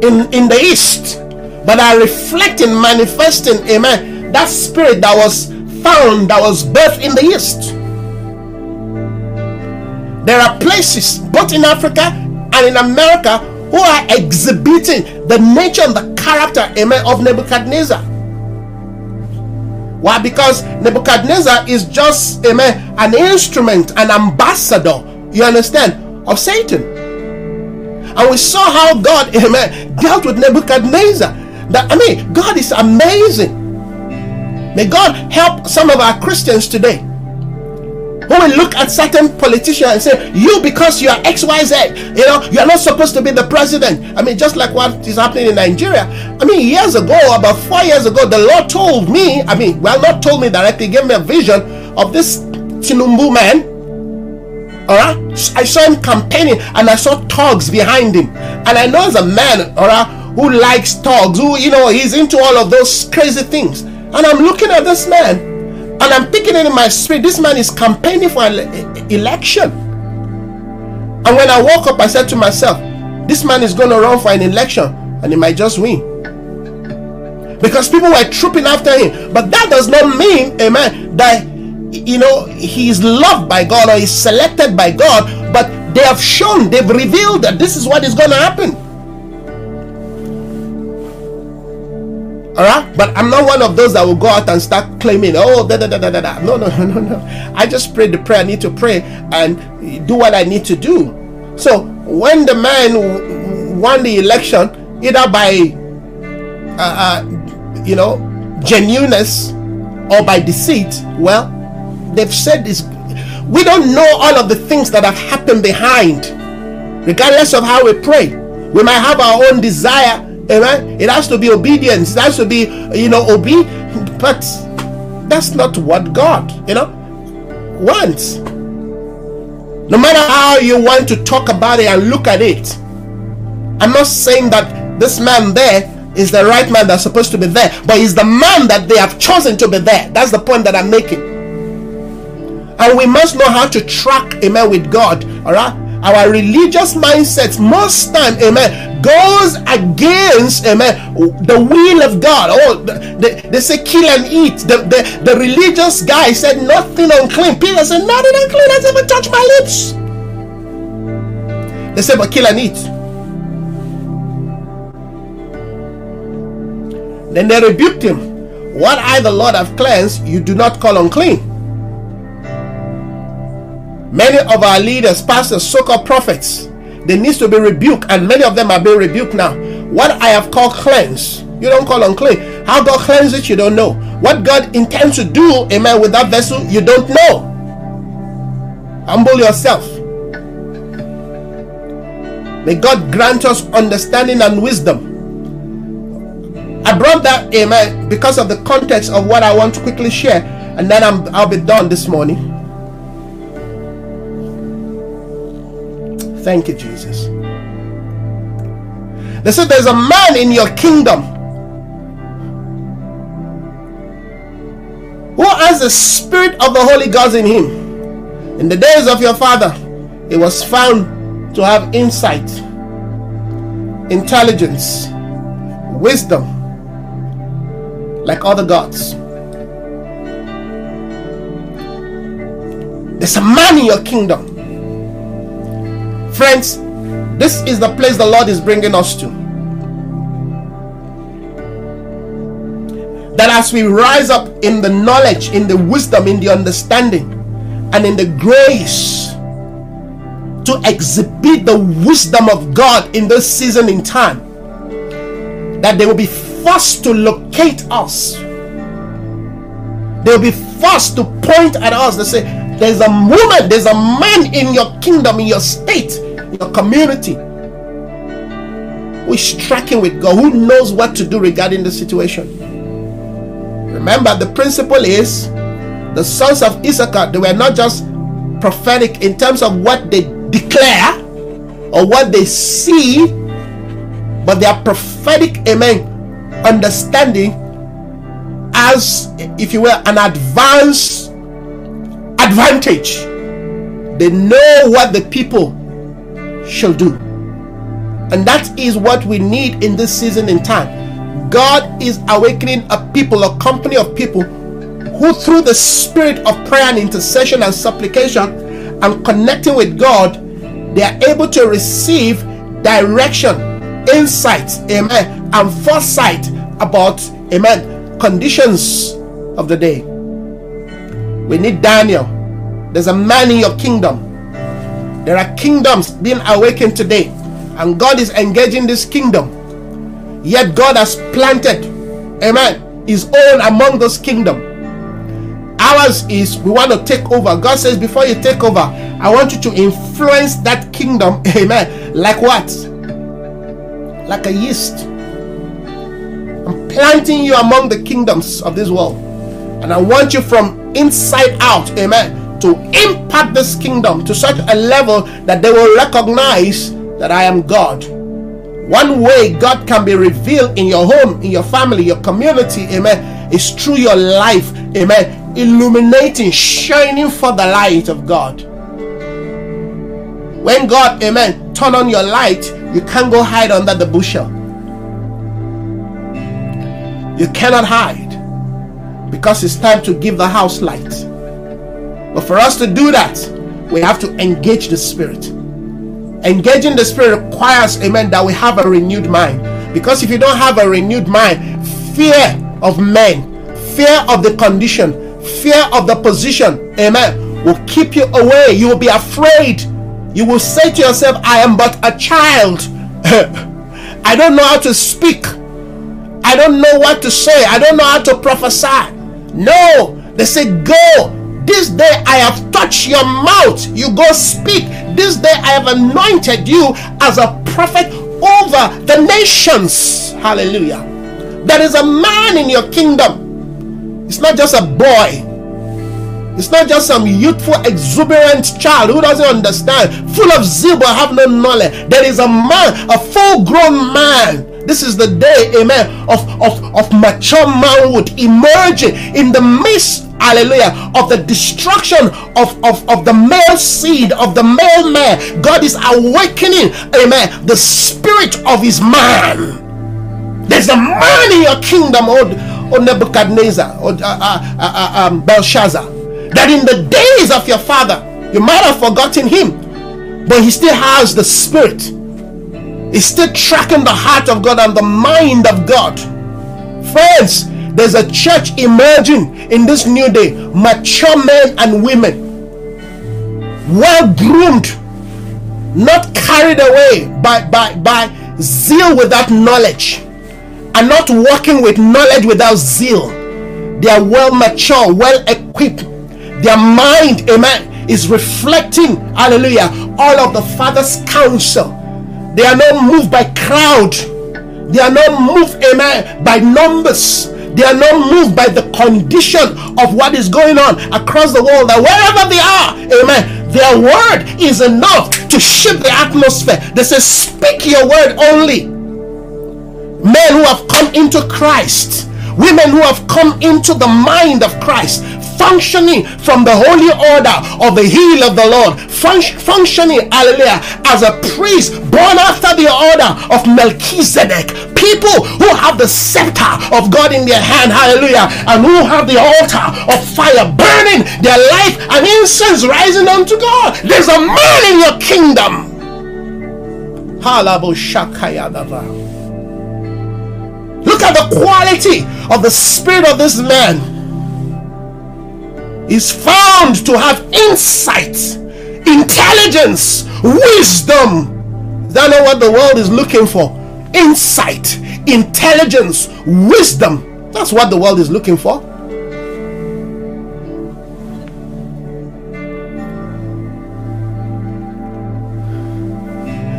in in the east, but are reflecting, manifesting, amen, that spirit that was found, that was birthed in the east. There are places, both in Africa and in America, who are exhibiting the nature and the character, amen, of Nebuchadnezzar. Why? Because Nebuchadnezzar is just, amen, an instrument, an ambassador, you understand, of Satan. And we saw how God, amen, dealt with Nebuchadnezzar. That, I mean, God is amazing. May God help some of our Christians today who will look at certain politicians and say, you, because you are X Y Z, you know, you are not supposed to be the president. I mean, just like what is happening in Nigeria. I mean, years ago, about four years ago, the Lord told me, I mean, well, not told me directly, gave me a vision of this Tinubu man. Alright, I saw him campaigning and I saw thugs behind him. And I know as a man, alright, who likes thugs, who, you know, he's into all of those crazy things. And I'm looking at this man, and I'm picking it in my spirit. This man is campaigning for an election. And when I woke up, I said to myself, this man is going to run for an election, and he might just win. Because people were trooping after him. But that does not mean, amen, that, you know, he is loved by God or he's selected by God. But they have shown, they've revealed that this is what is going to happen. Alright? But I'm not one of those that will go out and start claiming, oh, da da da da da da. No, no, no, no, no. I just pray the prayer I need to pray and do what I need to do. So when the man won the election, either by uh, uh, you know, genuineness or by deceit, well, they've said this. We don't know all of the things that have happened behind, regardless of how we pray. We might have our own desire, amen. It has to be obedience, it has to be, you know, obe, but that's not what God, you know, wants. No matter how you want to talk about it and look at it, I'm not saying that this man there is the right man that's supposed to be there, but it's the man that they have chosen to be there. That's the point that I'm making. And we must know how to track, amen, with God. All right, our religious mindset most time, amen, goes against, amen, the will of God. Oh, they, they say kill and eat. The, the the religious guy said nothing unclean. Peter said nothing unclean has ever touched my lips. They said, but kill and eat. Then they rebuked him. What I, the Lord, have cleansed, you do not call unclean. Many of our leaders, pastors, so-called prophets, they need to be rebuked, and many of them are being rebuked now. What I have called cleanse, you don't call unclean. How God cleanses it, you don't know. What God intends to do, amen, with that vessel, you don't know. Humble yourself. May God grant us understanding and wisdom. I brought that, amen, because of the context of what I want to quickly share, and then I'm, I'll be done this morning. Thank you, Jesus. They said there's a man in your kingdom who has the spirit of the holy gods in him. In the days of your father, he was found to have insight, intelligence, wisdom, like other gods. There's a man in your kingdom. Friends, this is the place the Lord is bringing us to. That as we rise up in the knowledge, in the wisdom, in the understanding, and in the grace to exhibit the wisdom of God in this season in time, that they will be forced to locate us. They will be forced to point at us. They say, there's a moment, there's a man in your kingdom, in your state, your community, who is tracking with God, who knows what to do regarding the situation. Remember, the principle is the sons of Issachar, they were not just prophetic in terms of what they declare or what they see, but their prophetic, amen, understanding as, if you will, an advanced advantage. They know what the people shall do, and that is what we need in this season in time. God is awakening a people, a company of people, who through the spirit of prayer and intercession and supplication and connecting with God, they are able to receive direction, insight, amen, and foresight about, amen, conditions of the day. We need Daniel. There's a man in your kingdom. There are kingdoms being awakened today, and God is engaging this kingdom. Yet God has planted, amen, his own among those kingdoms. Ours is, we want to take over. God says, before you take over, I want you to influence that kingdom, amen. Like what? Like a yeast. I'm planting you among the kingdoms of this world, and I want you from inside out, amen, to impact this kingdom to such a level that they will recognize that I am God. One way God can be revealed in your home, in your family, your community, amen, is through your life, amen, illuminating, shining for the light of God. When God, amen, turn on your light, you can't go hide under the bushel. You cannot hide, because it's time to give the house light. But for us to do that, we have to engage the Spirit. Engaging the Spirit requires, amen, that we have a renewed mind. Because if you don't have a renewed mind, fear of men, fear of the condition, fear of the position, amen, will keep you away. You will be afraid. You will say to yourself, I am but a child. I don't know how to speak. I don't know what to say. I don't know how to prophesy. No, they say, go. This day I have touched your mouth. You go speak. This day I have anointed you as a prophet over the nations. Hallelujah. There is a man in your kingdom. It's not just a boy. It's not just some youthful, exuberant child who doesn't understand, full of zeal but have no knowledge. There is a man, a full-grown man. This is the day, amen, of, of, of mature manhood emerging in the midst, hallelujah, of the destruction of, of, of the male seed, of the male man. God is awakening, amen, the spirit of his man. There's a man in your kingdom, oh, oh Nebuchadnezzar, or oh, uh, uh, uh, um, Belshazzar, that in the days of your father, you might have forgotten him, but he still has the spirit. He's still tracking the heart of God and the mind of God. Friends, there's a church emerging in this new day. Mature men and women, well groomed, not carried away by, by, by zeal without knowledge, and not walking with knowledge without zeal. They are well mature, well equipped. Their mind, amen, is reflecting, hallelujah, all of the Father's counsel. They are not moved by crowd. They are not moved, amen, by numbers. They are not moved by the condition of what is going on across the world. That wherever they are, amen, their word is enough to shift the atmosphere. They say, speak your word only. Men who have come into Christ, women who have come into the mind of Christ, functioning from the holy order of the heel of the Lord, fun functioning, hallelujah, as a priest born after the order of Melchizedek, people who have the scepter of God in their hand, hallelujah, and who have the altar of fire burning their life and incense rising unto God. There's a man in your kingdom. Look at the quality of the spirit of this man. Is found to have insight, intelligence, wisdom. Is that not what the world is looking for? Insight, intelligence, wisdom. That's what the world is looking for.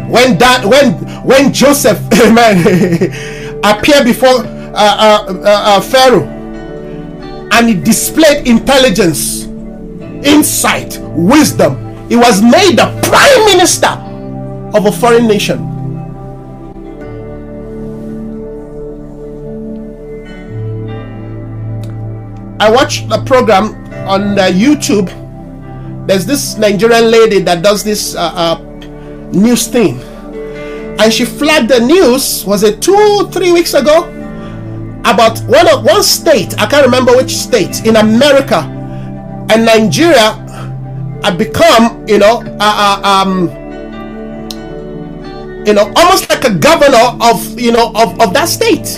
When that, when when Joseph, amen, appeared before uh, uh, uh, uh, Pharaoh. And he displayed intelligence, insight, wisdom. He was made the prime minister of a foreign nation. I watched a program on uh, YouTube. There's this Nigerian lady that does this uh, uh, news thing. And she flagged the news, was it two, three weeks ago? About one of one state, I can't remember which state in America, and Nigeria had become, you know, uh, uh, um, you know, almost like a governor of, you know, of, of that state.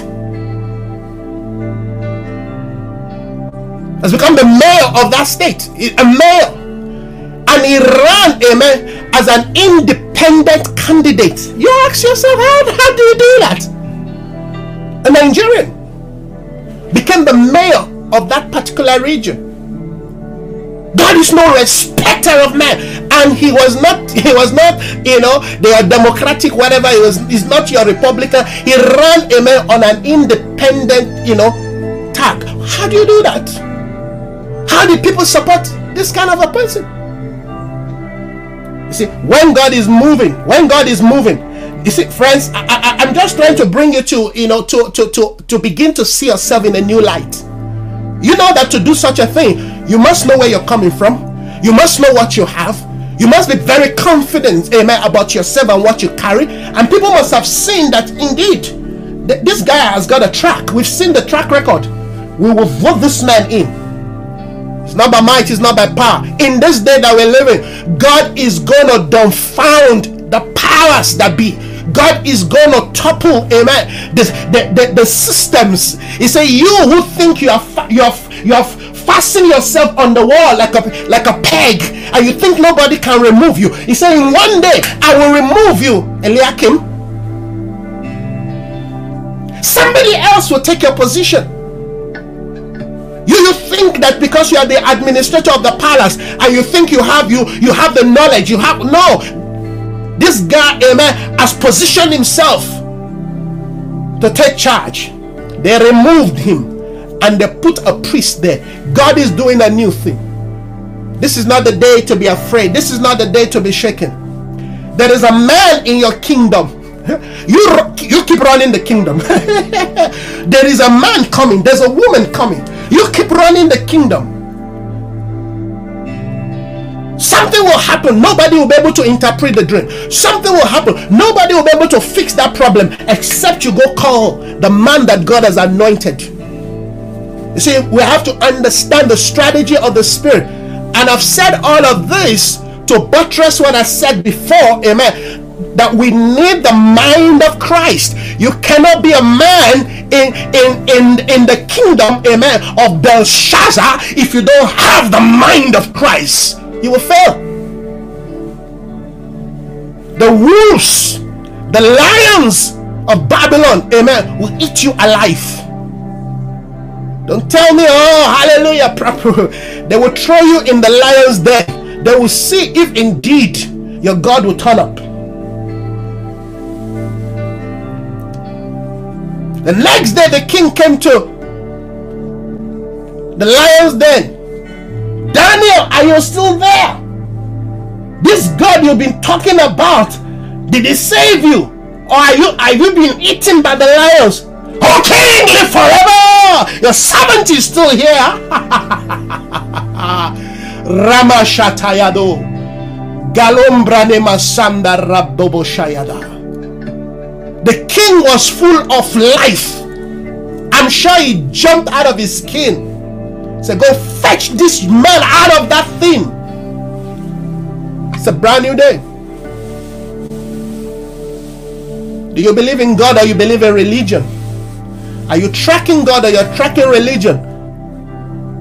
Has become the mayor of that state, a mayor, and he ran, amen, as an independent candidate. You ask yourself, how, how do you do that? A Nigerian. Became the mayor of that particular region. God is no respecter of men, and he was not, he was not, you know, they are democratic, whatever. He was, he's not your Republican. He ran a man on an independent, you know, tack. How do you do that? How do people support this kind of a person? You see, when God is moving, when God is moving. You see, friends, I, I, I'm just trying to bring you to, you know, to, to, to, to begin to see yourself in a new light. You know that to do such a thing, you must know where you're coming from. You must know what you have. You must be very confident, amen, about yourself and what you carry. And people must have seen that, indeed, th this guy has got a track. We've seen the track record. We will vote this man in. It's not by might, it's not by power. In this day that we're living, God is going to dumbfound the powers that be. God is going to topple, amen, the, the, the, the systems. He said, you who think you have, you have, you have fastened yourself on the wall like a, like a peg, and you think nobody can remove you. He said, one day I will remove you, Eliakim. Somebody else will take your position. You, you think that because you are the administrator of the palace and you think you have you you have the knowledge, you have no. This guy, amen, has positioned himself to take charge. They removed him and they put a priest there. God is doing a new thing. This is not the day to be afraid. This is not the day to be shaken. There is a man in your kingdom. You, you keep running the kingdom. There is a man coming. There's a woman coming. You keep running the kingdom. Something will happen. Nobody will be able to interpret the dream. Something will happen. Nobody will be able to fix that problem except you go call the man that God has anointed. You see, we have to understand the strategy of the Spirit. And I've said all of this to buttress what I said before. Amen. That we need the mind of Christ. You cannot be a man in in in in the kingdom, amen, of Belshazzar if you don't have the mind of Christ. You will fail. The wolves, the lions of Babylon, amen, will eat you alive. Don't tell me, oh, hallelujah, proper. They will throw you in the lion's den. They will see if indeed your God will turn up. The next day the king came to the lion's den. Daniel, are you still there? This God you've been talking about, did he save you? Or are you, have you been eaten by the lions? Oh king, live forever! Your servant is still here. Rama Shatayado Galombrane Masanda Rabdobo Shayada. The king was full of life. I'm sure he jumped out of his skin. He said, go fetch this man out of that thing. It's a brand new day. Do you believe in God or you believe in religion? Are you tracking God or you're tracking religion?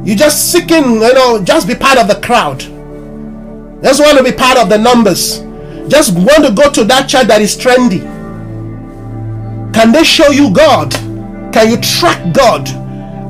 You're just seeking, you know, just be part of the crowd. Just want to be part of the numbers. Just want to go to that church that is trendy. Can they show you God? Can you track God?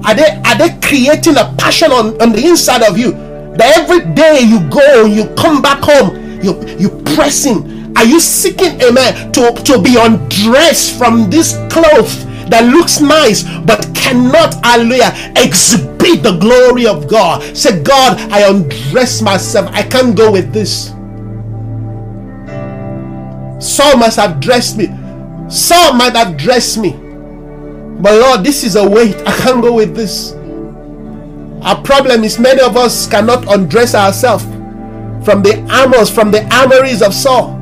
Are they are they creating a passion on, on the inside of you that every day you go, you come back home, you you pressing? Are you seeking, amen, to, to be undressed from this cloth that looks nice but cannot, hallelujah, exhibit the glory of God? Say, God, I undress myself. I can't go with this. Saul must have dressed me. Saul might have dressed me, but Lord, this is a weight. I can't go with this. Our problem is many of us cannot undress ourselves from the armors, from the armories of Saul.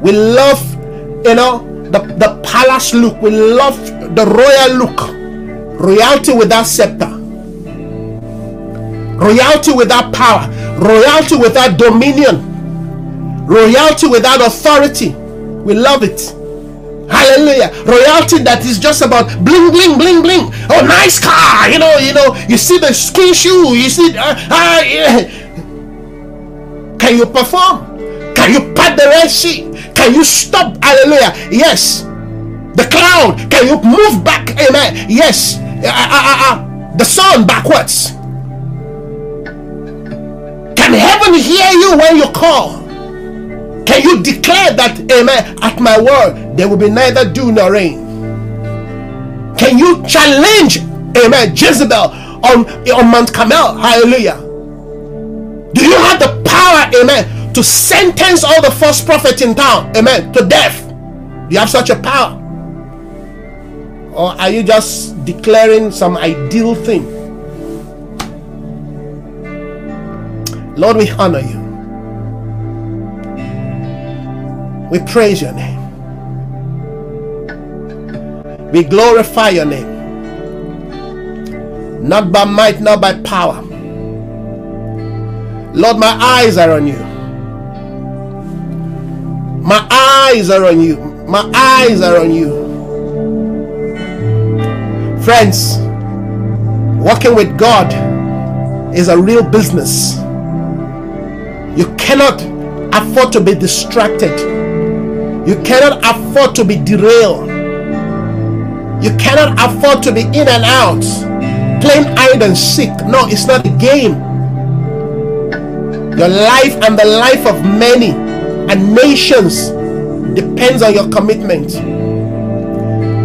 We love, you know, the, the palace look. We love the royal look. Royalty without scepter. Royalty without power. Royalty without dominion. Royalty without authority. We love it. Hallelujah. Royalty that is just about bling, bling, bling, bling. Oh, nice car. You know, you know, you see the skin shoe. You see, uh, uh, yeah. Can you perform? Can you part the Red Sea? Can you stop? Hallelujah. Yes. The cloud. Can you move back? Amen. Yes. Uh, uh, uh, uh. The sun backwards. Can heaven hear you when you call? Can you declare that, amen, at my word, there will be neither dew nor rain? Can you challenge, amen, Jezebel on, on Mount Carmel? Hallelujah. Do you have the power, amen, to sentence all the false prophets in town, amen, to death? Do you have such a power? Or are you just declaring some ideal thing? Lord, we honor you. We praise your name. We glorify your name. Not by might, not by power. Lord, my eyes are on you. My eyes are on you. My eyes are on you. Friends, walking with God is a real business. You cannot afford to be distracted. You cannot afford to be derailed. You cannot afford to be in and out, playing hide and seek. No, it's not a game. Your life and the life of many and nations depends on your commitment.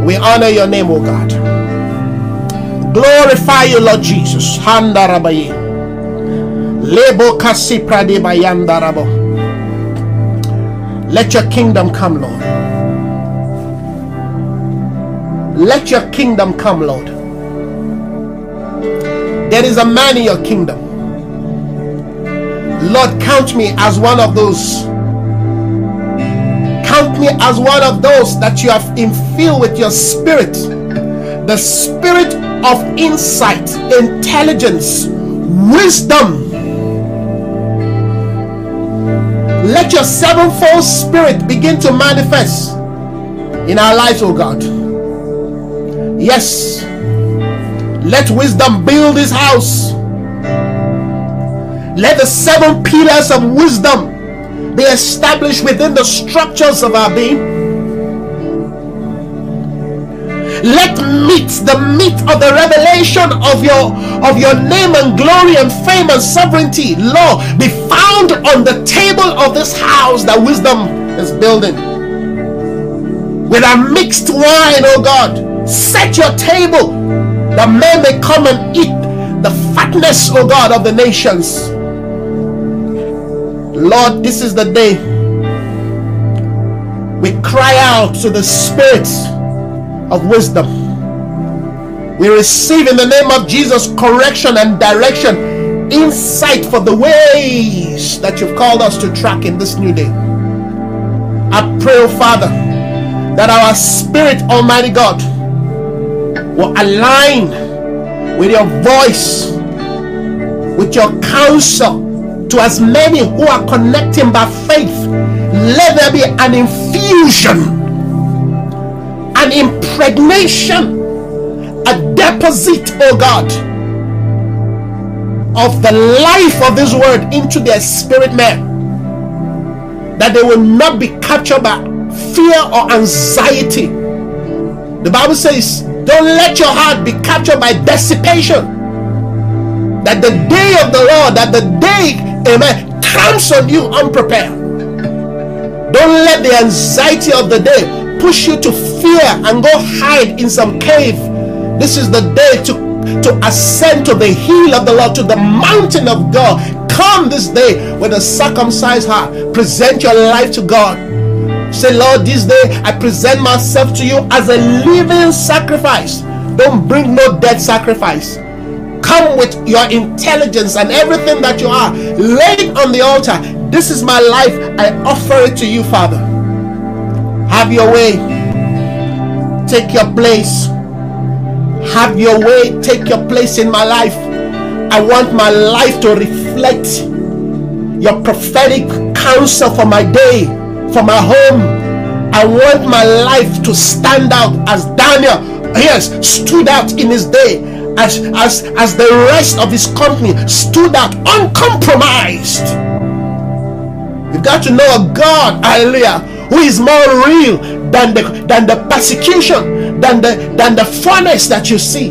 We honor your name, O God. Glorify you, Lord Jesus. Handarabaye. Lebo kasi pradeba yandarabo. Let your kingdom come, Lord. Let your kingdom come, Lord. There is a man in your kingdom. Lord, count me as one of those. Count me as one of those that you have infilled with your spirit. The spirit of insight, intelligence, wisdom. Let your sevenfold spirit begin to manifest in our lives, oh God. Yes, let wisdom build this house. Let the seven pillars of wisdom be established within the structures of our being. Let meet the meat of the revelation of your of your name and glory and fame and sovereignty, Lord, be found on the table of this house that wisdom is building. With a mixed wine, oh God, set your table that men may come and eat the fatness, oh God, of the nations. Lord, this is the day we cry out to the spirits of wisdom. We receive in the name of Jesus correction and direction, insight for the ways that you've called us to track in this new day. I pray, oh Father, that our spirit, Almighty God, will align with your voice, with your counsel to as many who are connecting by faith. Let there be an infusion, an impregnation, a deposit, oh God, of the life of this word into their spirit man, that they will not be captured by fear or anxiety. The Bible says, don't let your heart be captured by dissipation, that the day of the Lord, that the day, amen, comes on you unprepared. Don't let the anxiety of the day push you to fear and go hide in some cave. This is the day to to ascend to the hill of the Lord, to the mountain of God. Come this day with a circumcised heart. Present your life to God. Say, Lord, this day I present myself to you as a living sacrifice. Don't bring no dead sacrifice. Come with your intelligence and everything that you are. Lay it on the altar. This is my life. I offer it to you, Father. Have your way. Take your place. Have your way. Take your place in my life. I want my life to reflect your prophetic counsel for my day, for my home. I want my life to stand out as Daniel, yes, stood out in his day, as, as, as the rest of his company stood out uncompromised. You've got to know a God, hallelujah, who is more real than the than the persecution, than the than the furnace that you see.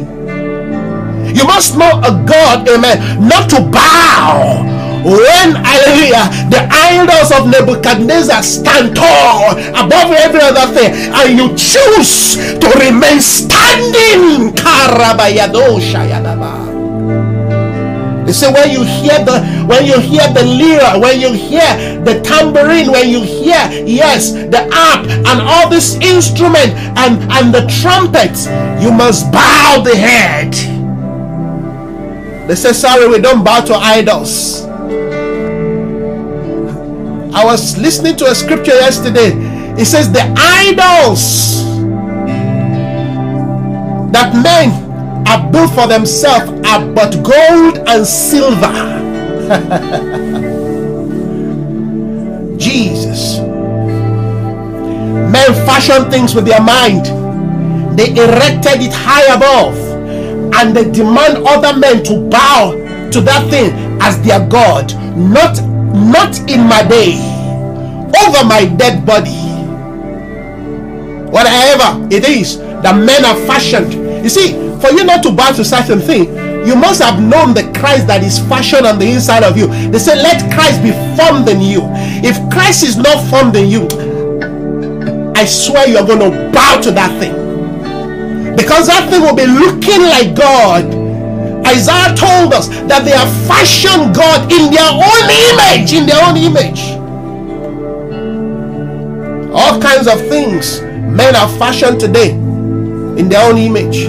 You must know a God, amen, not to bow when, hallelujah, the idols of Nebuchadnezzar stand tall above every other thing, and you choose to remain standing. They say, when you hear the when you hear the lyre, when you hear the tambourine, when you hear, yes, the harp and all this instrument and and the trumpets, you must bow the head. They say, sorry, we don't bow to idols. I was listening to a scripture yesterday. It says the idols that men are built for themselves are but gold and silver. Jesus, Men fashioned things with their mind. They erected it high above, and they demand other men to bow to that thing as their God. Not, not in my day, over my dead body. Whatever it is that men are fashioned. You see, for you not to bow to certain thing, you must have known the Christ that is fashioned on the inside of you. They say, let Christ be formed in you. If Christ is not formed in you, I swear you're going to bow to that thing, because that thing will be looking like God. Isaiah told us that they have fashioned God in their own image, in their own image. All kinds of things men are fashioned today in their own image.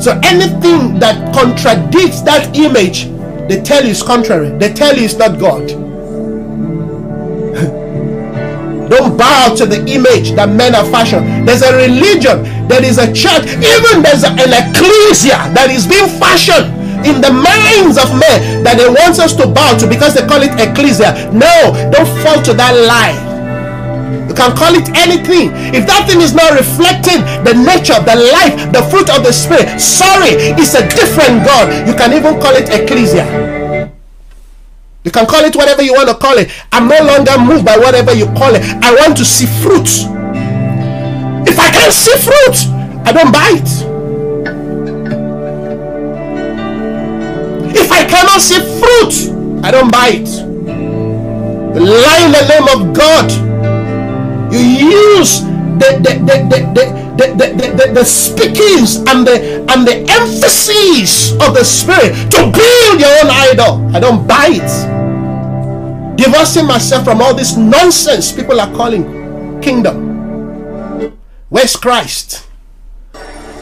So anything that contradicts that image, they tell you is contrary. They tell you it's not God. Don't bow to the image that men are fashioned. There's a religion, there is a church, even there's an ecclesia that is being fashioned in the minds of men that they want us to bow to because they call it ecclesia. No, don't fall to that lie. You can call it anything. If that thing is not reflecting the nature, the life, the fruit of the Spirit, sorry, it's a different God. You can even call it ecclesia. You can call it whatever you want to call it. I'm no longer moved by whatever you call it. I want to see fruit. If I can't see fruit, I don't buy it. If I cannot see fruit, I don't buy it. Lie in the name of God. You use the the the the the, the, the, the, the speakings and the and the emphasis of the Spirit to build your own idol. I don't buy it. Divorcing myself from all this nonsense people are calling kingdom. Where's Christ?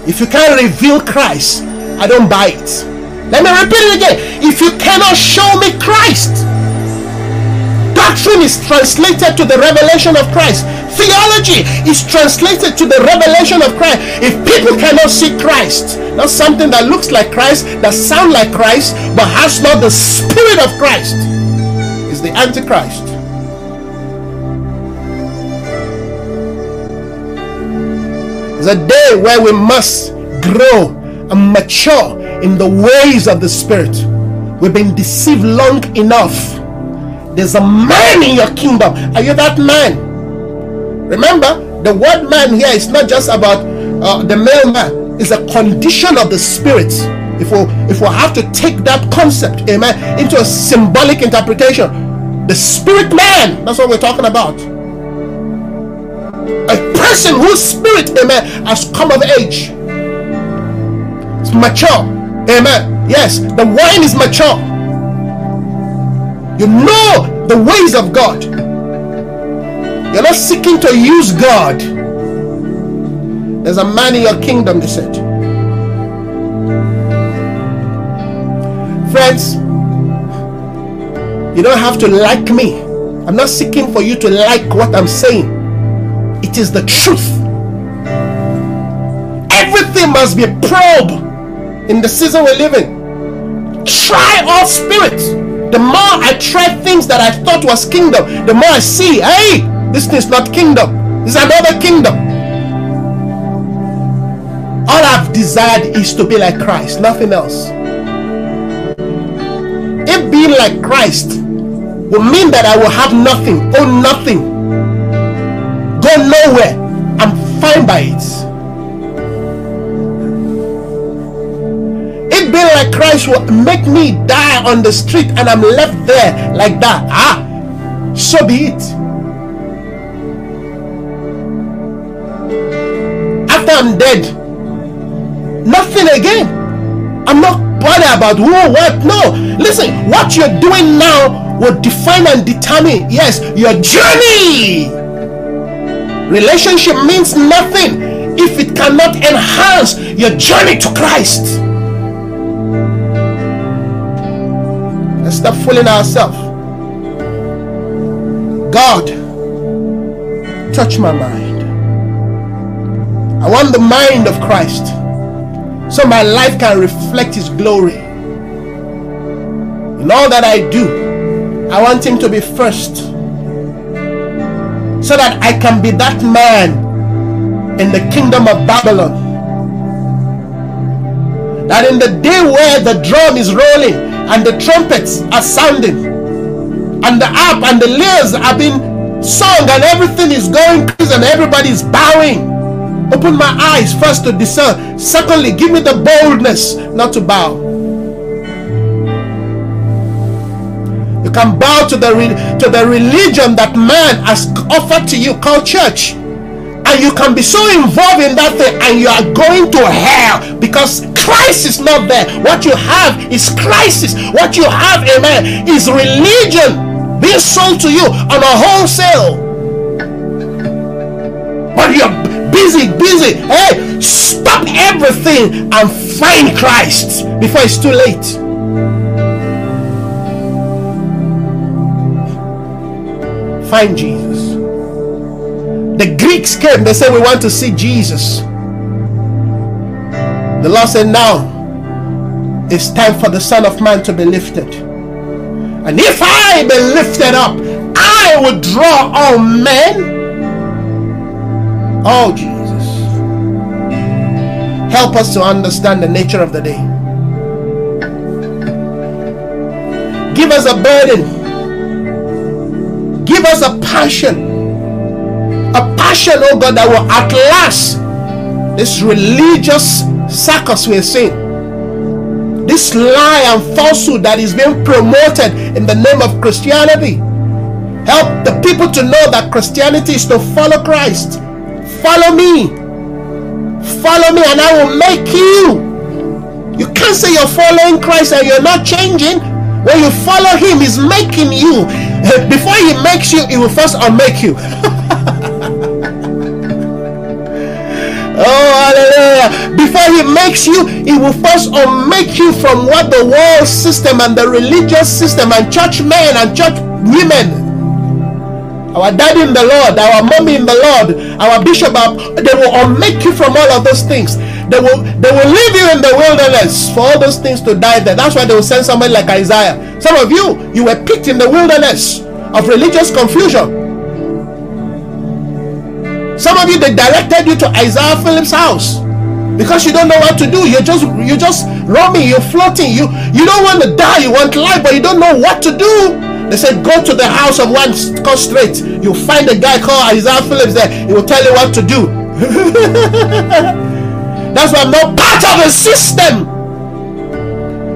If you can't reveal Christ, I don't buy it. Let me repeat it again. If you cannot show me Christ. Doctrine is translated to the revelation of Christ. Theology is translated to the revelation of Christ. If people cannot see Christ, not something that looks like Christ, that sounds like Christ, but has not the Spirit of Christ, is the Antichrist. It's a day where we must grow and mature in the ways of the Spirit. We've been deceived long enough. There's a man in your kingdom. Are you that man? Remember, the word man here is not just about uh, the male man. It's a condition of the Spirit. If we if we have to take that concept, amen, into a symbolic interpretation, the spirit man, that's what we're talking about. A person whose spirit, amen, has come of age. It's mature, amen. Yes, the wine is mature. You know the ways of God. You're not seeking to use God. There's a man in your kingdom, they said. Friends, you don't have to like me. I'm not seeking for you to like what I'm saying. It is the truth. Everything must be probed in the season we live in. Try all spirits. The more I try things that I thought was kingdom, the more I see, hey, this thing is not kingdom. This is another kingdom. All I've desired is to be like Christ, nothing else. If being like Christ will mean that I will have nothing, own nothing, go nowhere, I'm fine by it. If being like Christ will make me die on the street and I'm left there like that, ah, so be it. After I'm dead, nothing again. I'm not bothered about who, what. No, listen, what you're doing now will define and determine, yes, your journey. Relationship means nothing if it cannot enhance your journey to Christ. Stop fooling ourselves. God, touch my mind. I want the mind of Christ so my life can reflect his glory. In all that I do, I want him to be first. so that I can be that man in the kingdom of Babylon, that in the day where the drum is rolling and the trumpets are sounding and the harp and the lyres are being sung and everything is going crazy and everybody is bowing, open my eyes first to discern, secondly give me the boldness not to bow. You can bow to the re to the religion that man has offered to you called church, and you can be so involved in that thing and you are going to hell because Christ is not there. What you have is Christ. What you have, amen, is religion being sold to you on a wholesale. But you're busy, busy. Hey, stop everything and find Christ before it's too late. Find Jesus. The Greeks came, they said, we want to see Jesus. The Lord said, now it's time for the Son of Man to be lifted, and if I be lifted up, I will draw all men. Oh Jesus, help us to understand the nature of the day. Give us a burden. Give us a passion, a passion, oh God, that will outlast this religious circus we're seeing, this lie and falsehood that is being promoted in the name of Christianity. Help the people to know that Christianity is to follow Christ. Follow me, follow me, and I will make you. You can't say you're following Christ and you're not changing. When you follow him, he's making you. Before he makes you, he will first unmake you. Oh, hallelujah. Before he makes you, he will first unmake you from what the world system and the religious system and church men and church women, our daddy in the Lord, our mommy in the Lord, our bishop, they will unmake you from all of those things. They will, they will leave you in the wilderness for all those things to die there. That's why they will send somebody like Isaiah. Some of you, you were picked in the wilderness of religious confusion. Some of you, they directed you to Isaiah Phillips' house because you don't know what to do. You're just, you're just roaming, you're floating. You, you don't want to die, you want life, but you don't know what to do. They said, go to the house of one called straight. You'll find a guy called Isaiah Phillips there. He will tell you what to do. That's why I'm not part of a system.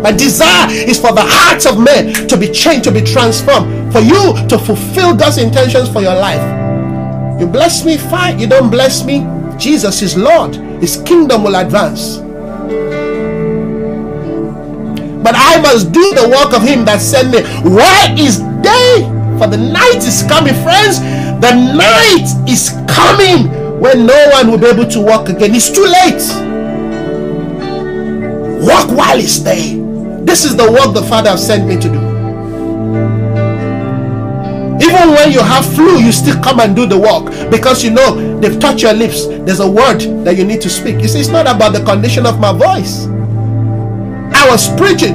My desire is for the hearts of men to be changed, to be transformed, for you to fulfill God's intentions for your life. You bless me, fine. You don't bless me, Jesus is Lord. His kingdom will advance. But I must do the work of him that sent me. Where is day? For the night is coming, friends. The night is coming when no one will be able to walk again. It's too late. Walk while it's day. This is the work the Father has sent me to do. Even when you have flu, you still come and do the work, because you know they've touched your lips. There's a word that you need to speak. You see, it's not about the condition of my voice. I was preaching.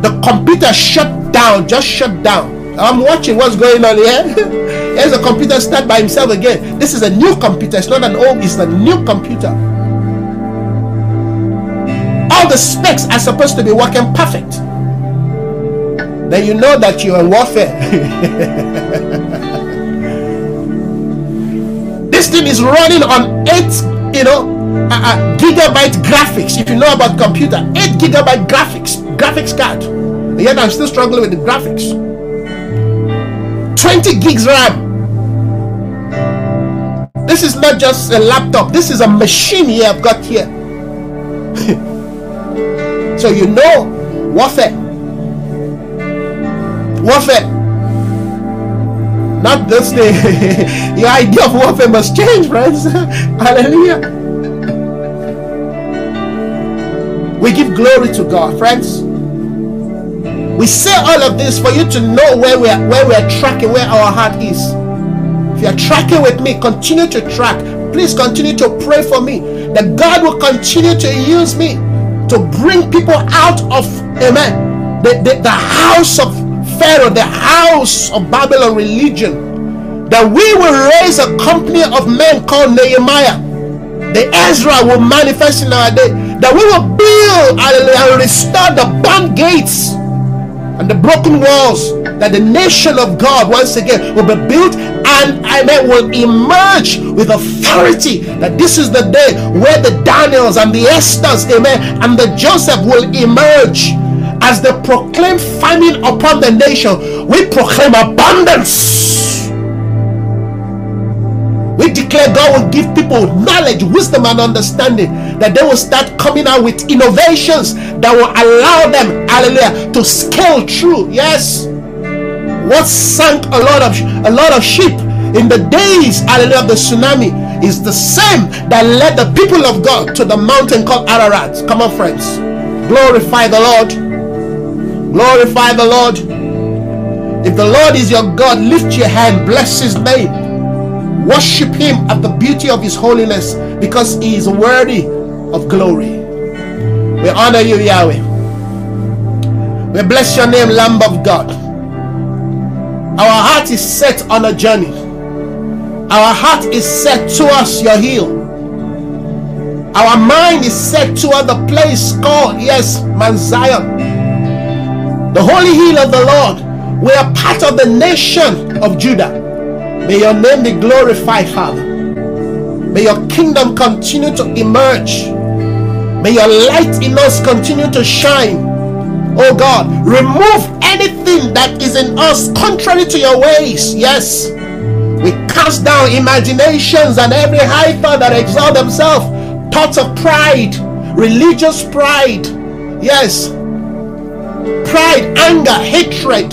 The computer shut down. Just shut down. I'm watching what's going on here. Here's a computer start by himself again. This is a new computer. It's not an old. It's a new computer. All the specs are supposed to be working perfect. Then you know that you're in warfare. This thing is running on eight, you know, uh, uh, gigabyte graphics. If you know about computer, eight gigabyte graphics, graphics card. And yet I'm still struggling with the graphics. twenty gigs RAM. This is not just a laptop. This is a machine here I've got here. So you know, warfare, warfare, not this day. Your idea of warfare must change, friends. Hallelujah. We give glory to God, friends. We say all of this for you to know where we are, where we are tracking, where our heart is. If you are tracking with me, continue to track. Please continue to pray for me, that God will continue to use me to bring people out of, amen, the, the, the house of Pharaoh, the house of Babylon religion, that we will raise a company of men called Nehemiah. The Ezra will manifest in our day. That we will build and restore the burnt gates and the broken walls. That the nation of God once again will be built, and it will emerge with authority. That this is the day where the Daniels and the Esthers, amen, and the Joseph will emerge. As they proclaim famine upon the nation, we proclaim abundance. We declare God will give people knowledge, wisdom, and understanding, that they will start coming out with innovations that will allow them, hallelujah, to scale through. Yes, what sank a lot of a lot of sheep in the days, hallelujah, of the tsunami is the same that led the people of God to the mountain called Ararat. Come on, friends, glorify the Lord. Glorify the Lord. If the Lord is your God, lift your hand, bless his name, worship him at the beauty of his holiness, because he is worthy of glory. We honor you, Yahweh. We bless your name, Lamb of God. Our heart is set on a journey. Our heart is set towards your heel. Our mind is set toward the place called, yes, Mount Zion, the holy hill of the Lord. We are part of the nation of Judah. May your name be glorified, Father. May your kingdom continue to emerge. May your light in us continue to shine. Oh God, remove anything that is in us contrary to your ways. Yes, we cast down imaginations and every high thought that exalts themselves, thoughts of pride, religious pride. Yes, pride, anger, hatred,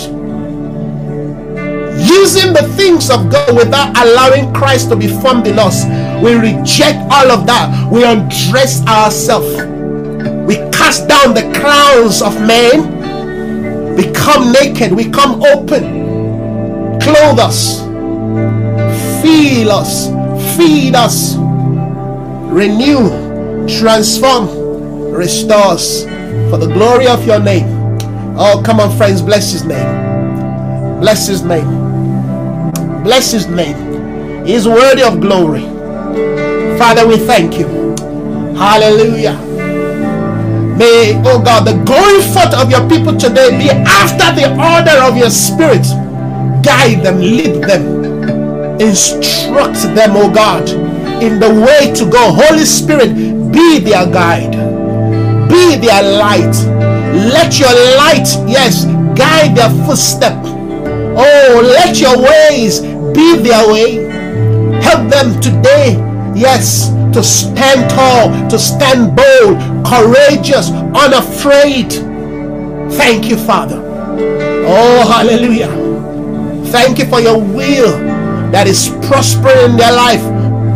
using the things of God without allowing Christ to be formed in us. We reject all of that. We undress ourselves. We cast down the crowns of men. We come naked. We come open. Clothe us. Feel us. Feed us. Renew. Transform. Restore us for the glory of your name. Oh, come on, friends, bless his name. Bless his name. Bless his name. He is worthy of glory. Father, we thank you. Hallelujah. May, oh God, the going forth of your people today be after the order of your spirit. Guide them, lead them, instruct them, oh God, in the way to go. Holy Spirit, be their guide, be their light. Let your light, yes, guide their footstep. Oh, let your ways be their way. Help them today, yes, to stand tall, to stand bold, courageous, unafraid. Thank you, Father. Oh, hallelujah. Thank you for your will that is prospering in their life,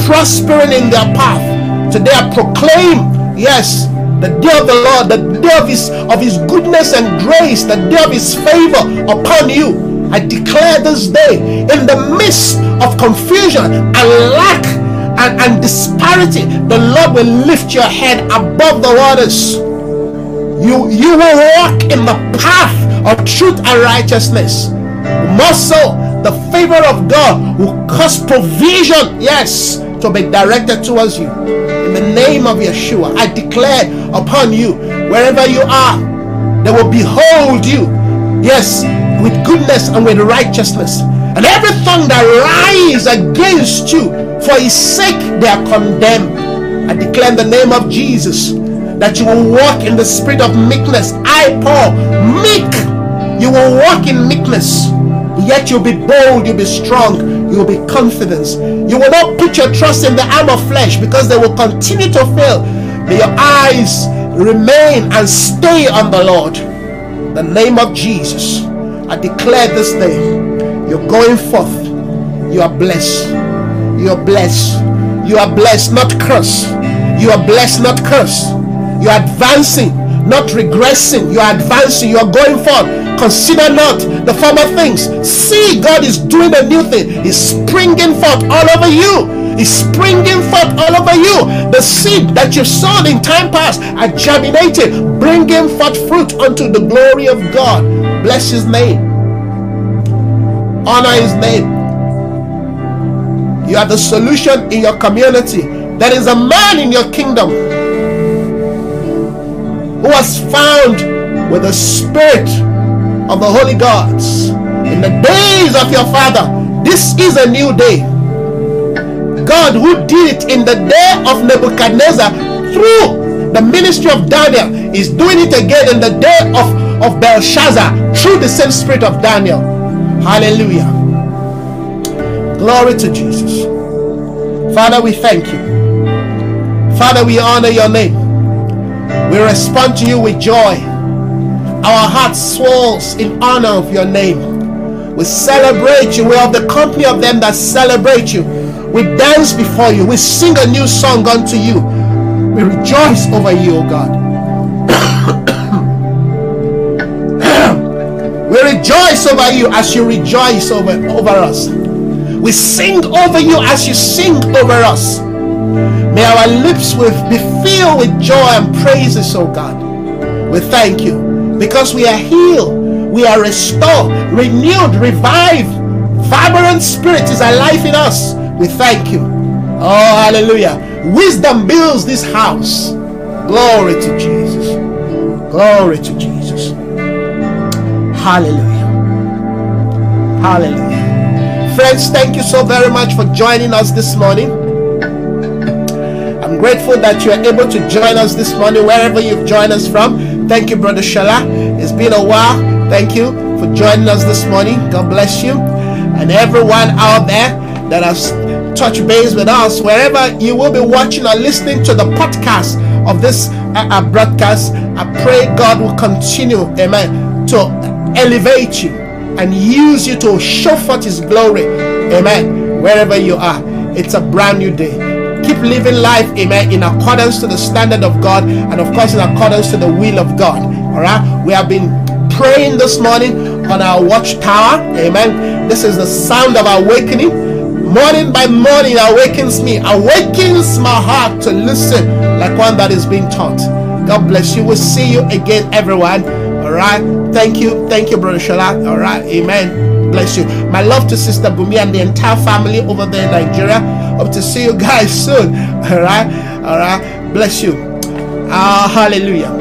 prospering in their path. Today I proclaim, yes, the day of the Lord, the day of his, of his goodness and grace, the day of his favor upon you. I declare this day, in the midst of confusion and lack and, and disparity, the Lord will lift your head above the waters. You, you will walk in the path of truth and righteousness. More so, the favor of God will cause provision, yes, to be directed towards you. In the name of Yeshua, I declare upon you, wherever you are, they will behold you, yes, with goodness and with righteousness, and everything that rises against you for his sake, they are condemned. I declare in the name of Jesus that you will walk in the spirit of meekness. I, Paul, meek. You will walk in meekness, yet you'll be bold, you'll be strong, you'll be confident. You will not put your trust in the arm of flesh, because they will continue to fail. May your eyes remain and stay on the Lord. In the name of Jesus, I declare this day, you're going forth. You are blessed. You are blessed. You are blessed, not cursed. You are blessed, not cursed. You are advancing, not regressing. You are advancing. You are going forth. Consider not the former things. See, God is doing a new thing. He's springing forth all over you. He's springing forth all over you. The seed that you sowed in time past are germinated, bringing forth fruit unto the glory of God. Bless his name. Honor his name. You are the solution in your community. There is a man in your kingdom who was found with the spirit of the holy gods. In the days of your father, this is a new day. God, who did it in the day of Nebuchadnezzar through the ministry of Daniel, is doing it again in the day of, of Belshazzar through the same spirit of Daniel. Hallelujah. Glory to Jesus. Father, we thank you. Father, we honor your name. We respond to you with joy. Our heart swells in honor of your name. We celebrate you. We are of the company of them that celebrate you. We dance before you. We sing a new song unto you. We rejoice over you, O God. We rejoice over you as you rejoice over, over us. We sing over you as you sing over us. May our lips will be filled with joy and praises, O God. We thank you because we are healed, we are restored, renewed, revived. Vibrant spirit is alive in us. We thank you. Oh, hallelujah. Wisdom builds this house. Glory to Jesus. Glory to Jesus. Hallelujah. Hallelujah. Friends, thank you so very much for joining us this morning. I'm grateful that you are able to join us this morning wherever you've joined us from. Thank you, Brother Shola. It's been a while. Thank you for joining us this morning. God bless you. And everyone out there that has touched base with us, wherever you will be watching or listening to the podcast of this uh, broadcast, I pray God will continue, amen, to elevate you and use you to show forth his glory, amen, wherever you are. It's a brand new day. Keep living life, amen, in accordance to the standard of God, and of course in accordance to the will of God. All right, we have been praying this morning on our watchtower, amen. This is the sound of awakening. Morning by morning awakens me, awakens my heart to listen like one that is being taught. God bless you. We'll see you again, everyone. All right. Thank you. Thank you, Brother Shola. All right. Amen. Bless you. My love to Sister Bumi and the entire family over there in Nigeria. Hope to see you guys soon. All right. All right. Bless you. Ah, hallelujah.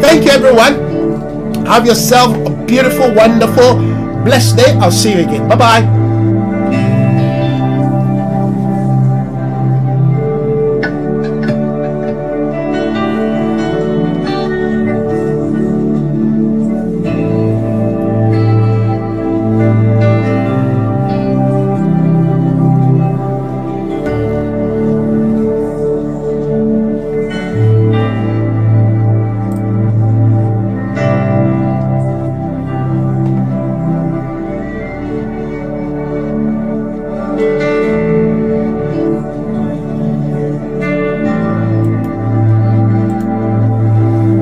Thank you, everyone. Have yourself a beautiful, wonderful, blessed day. I'll see you again. Bye-bye.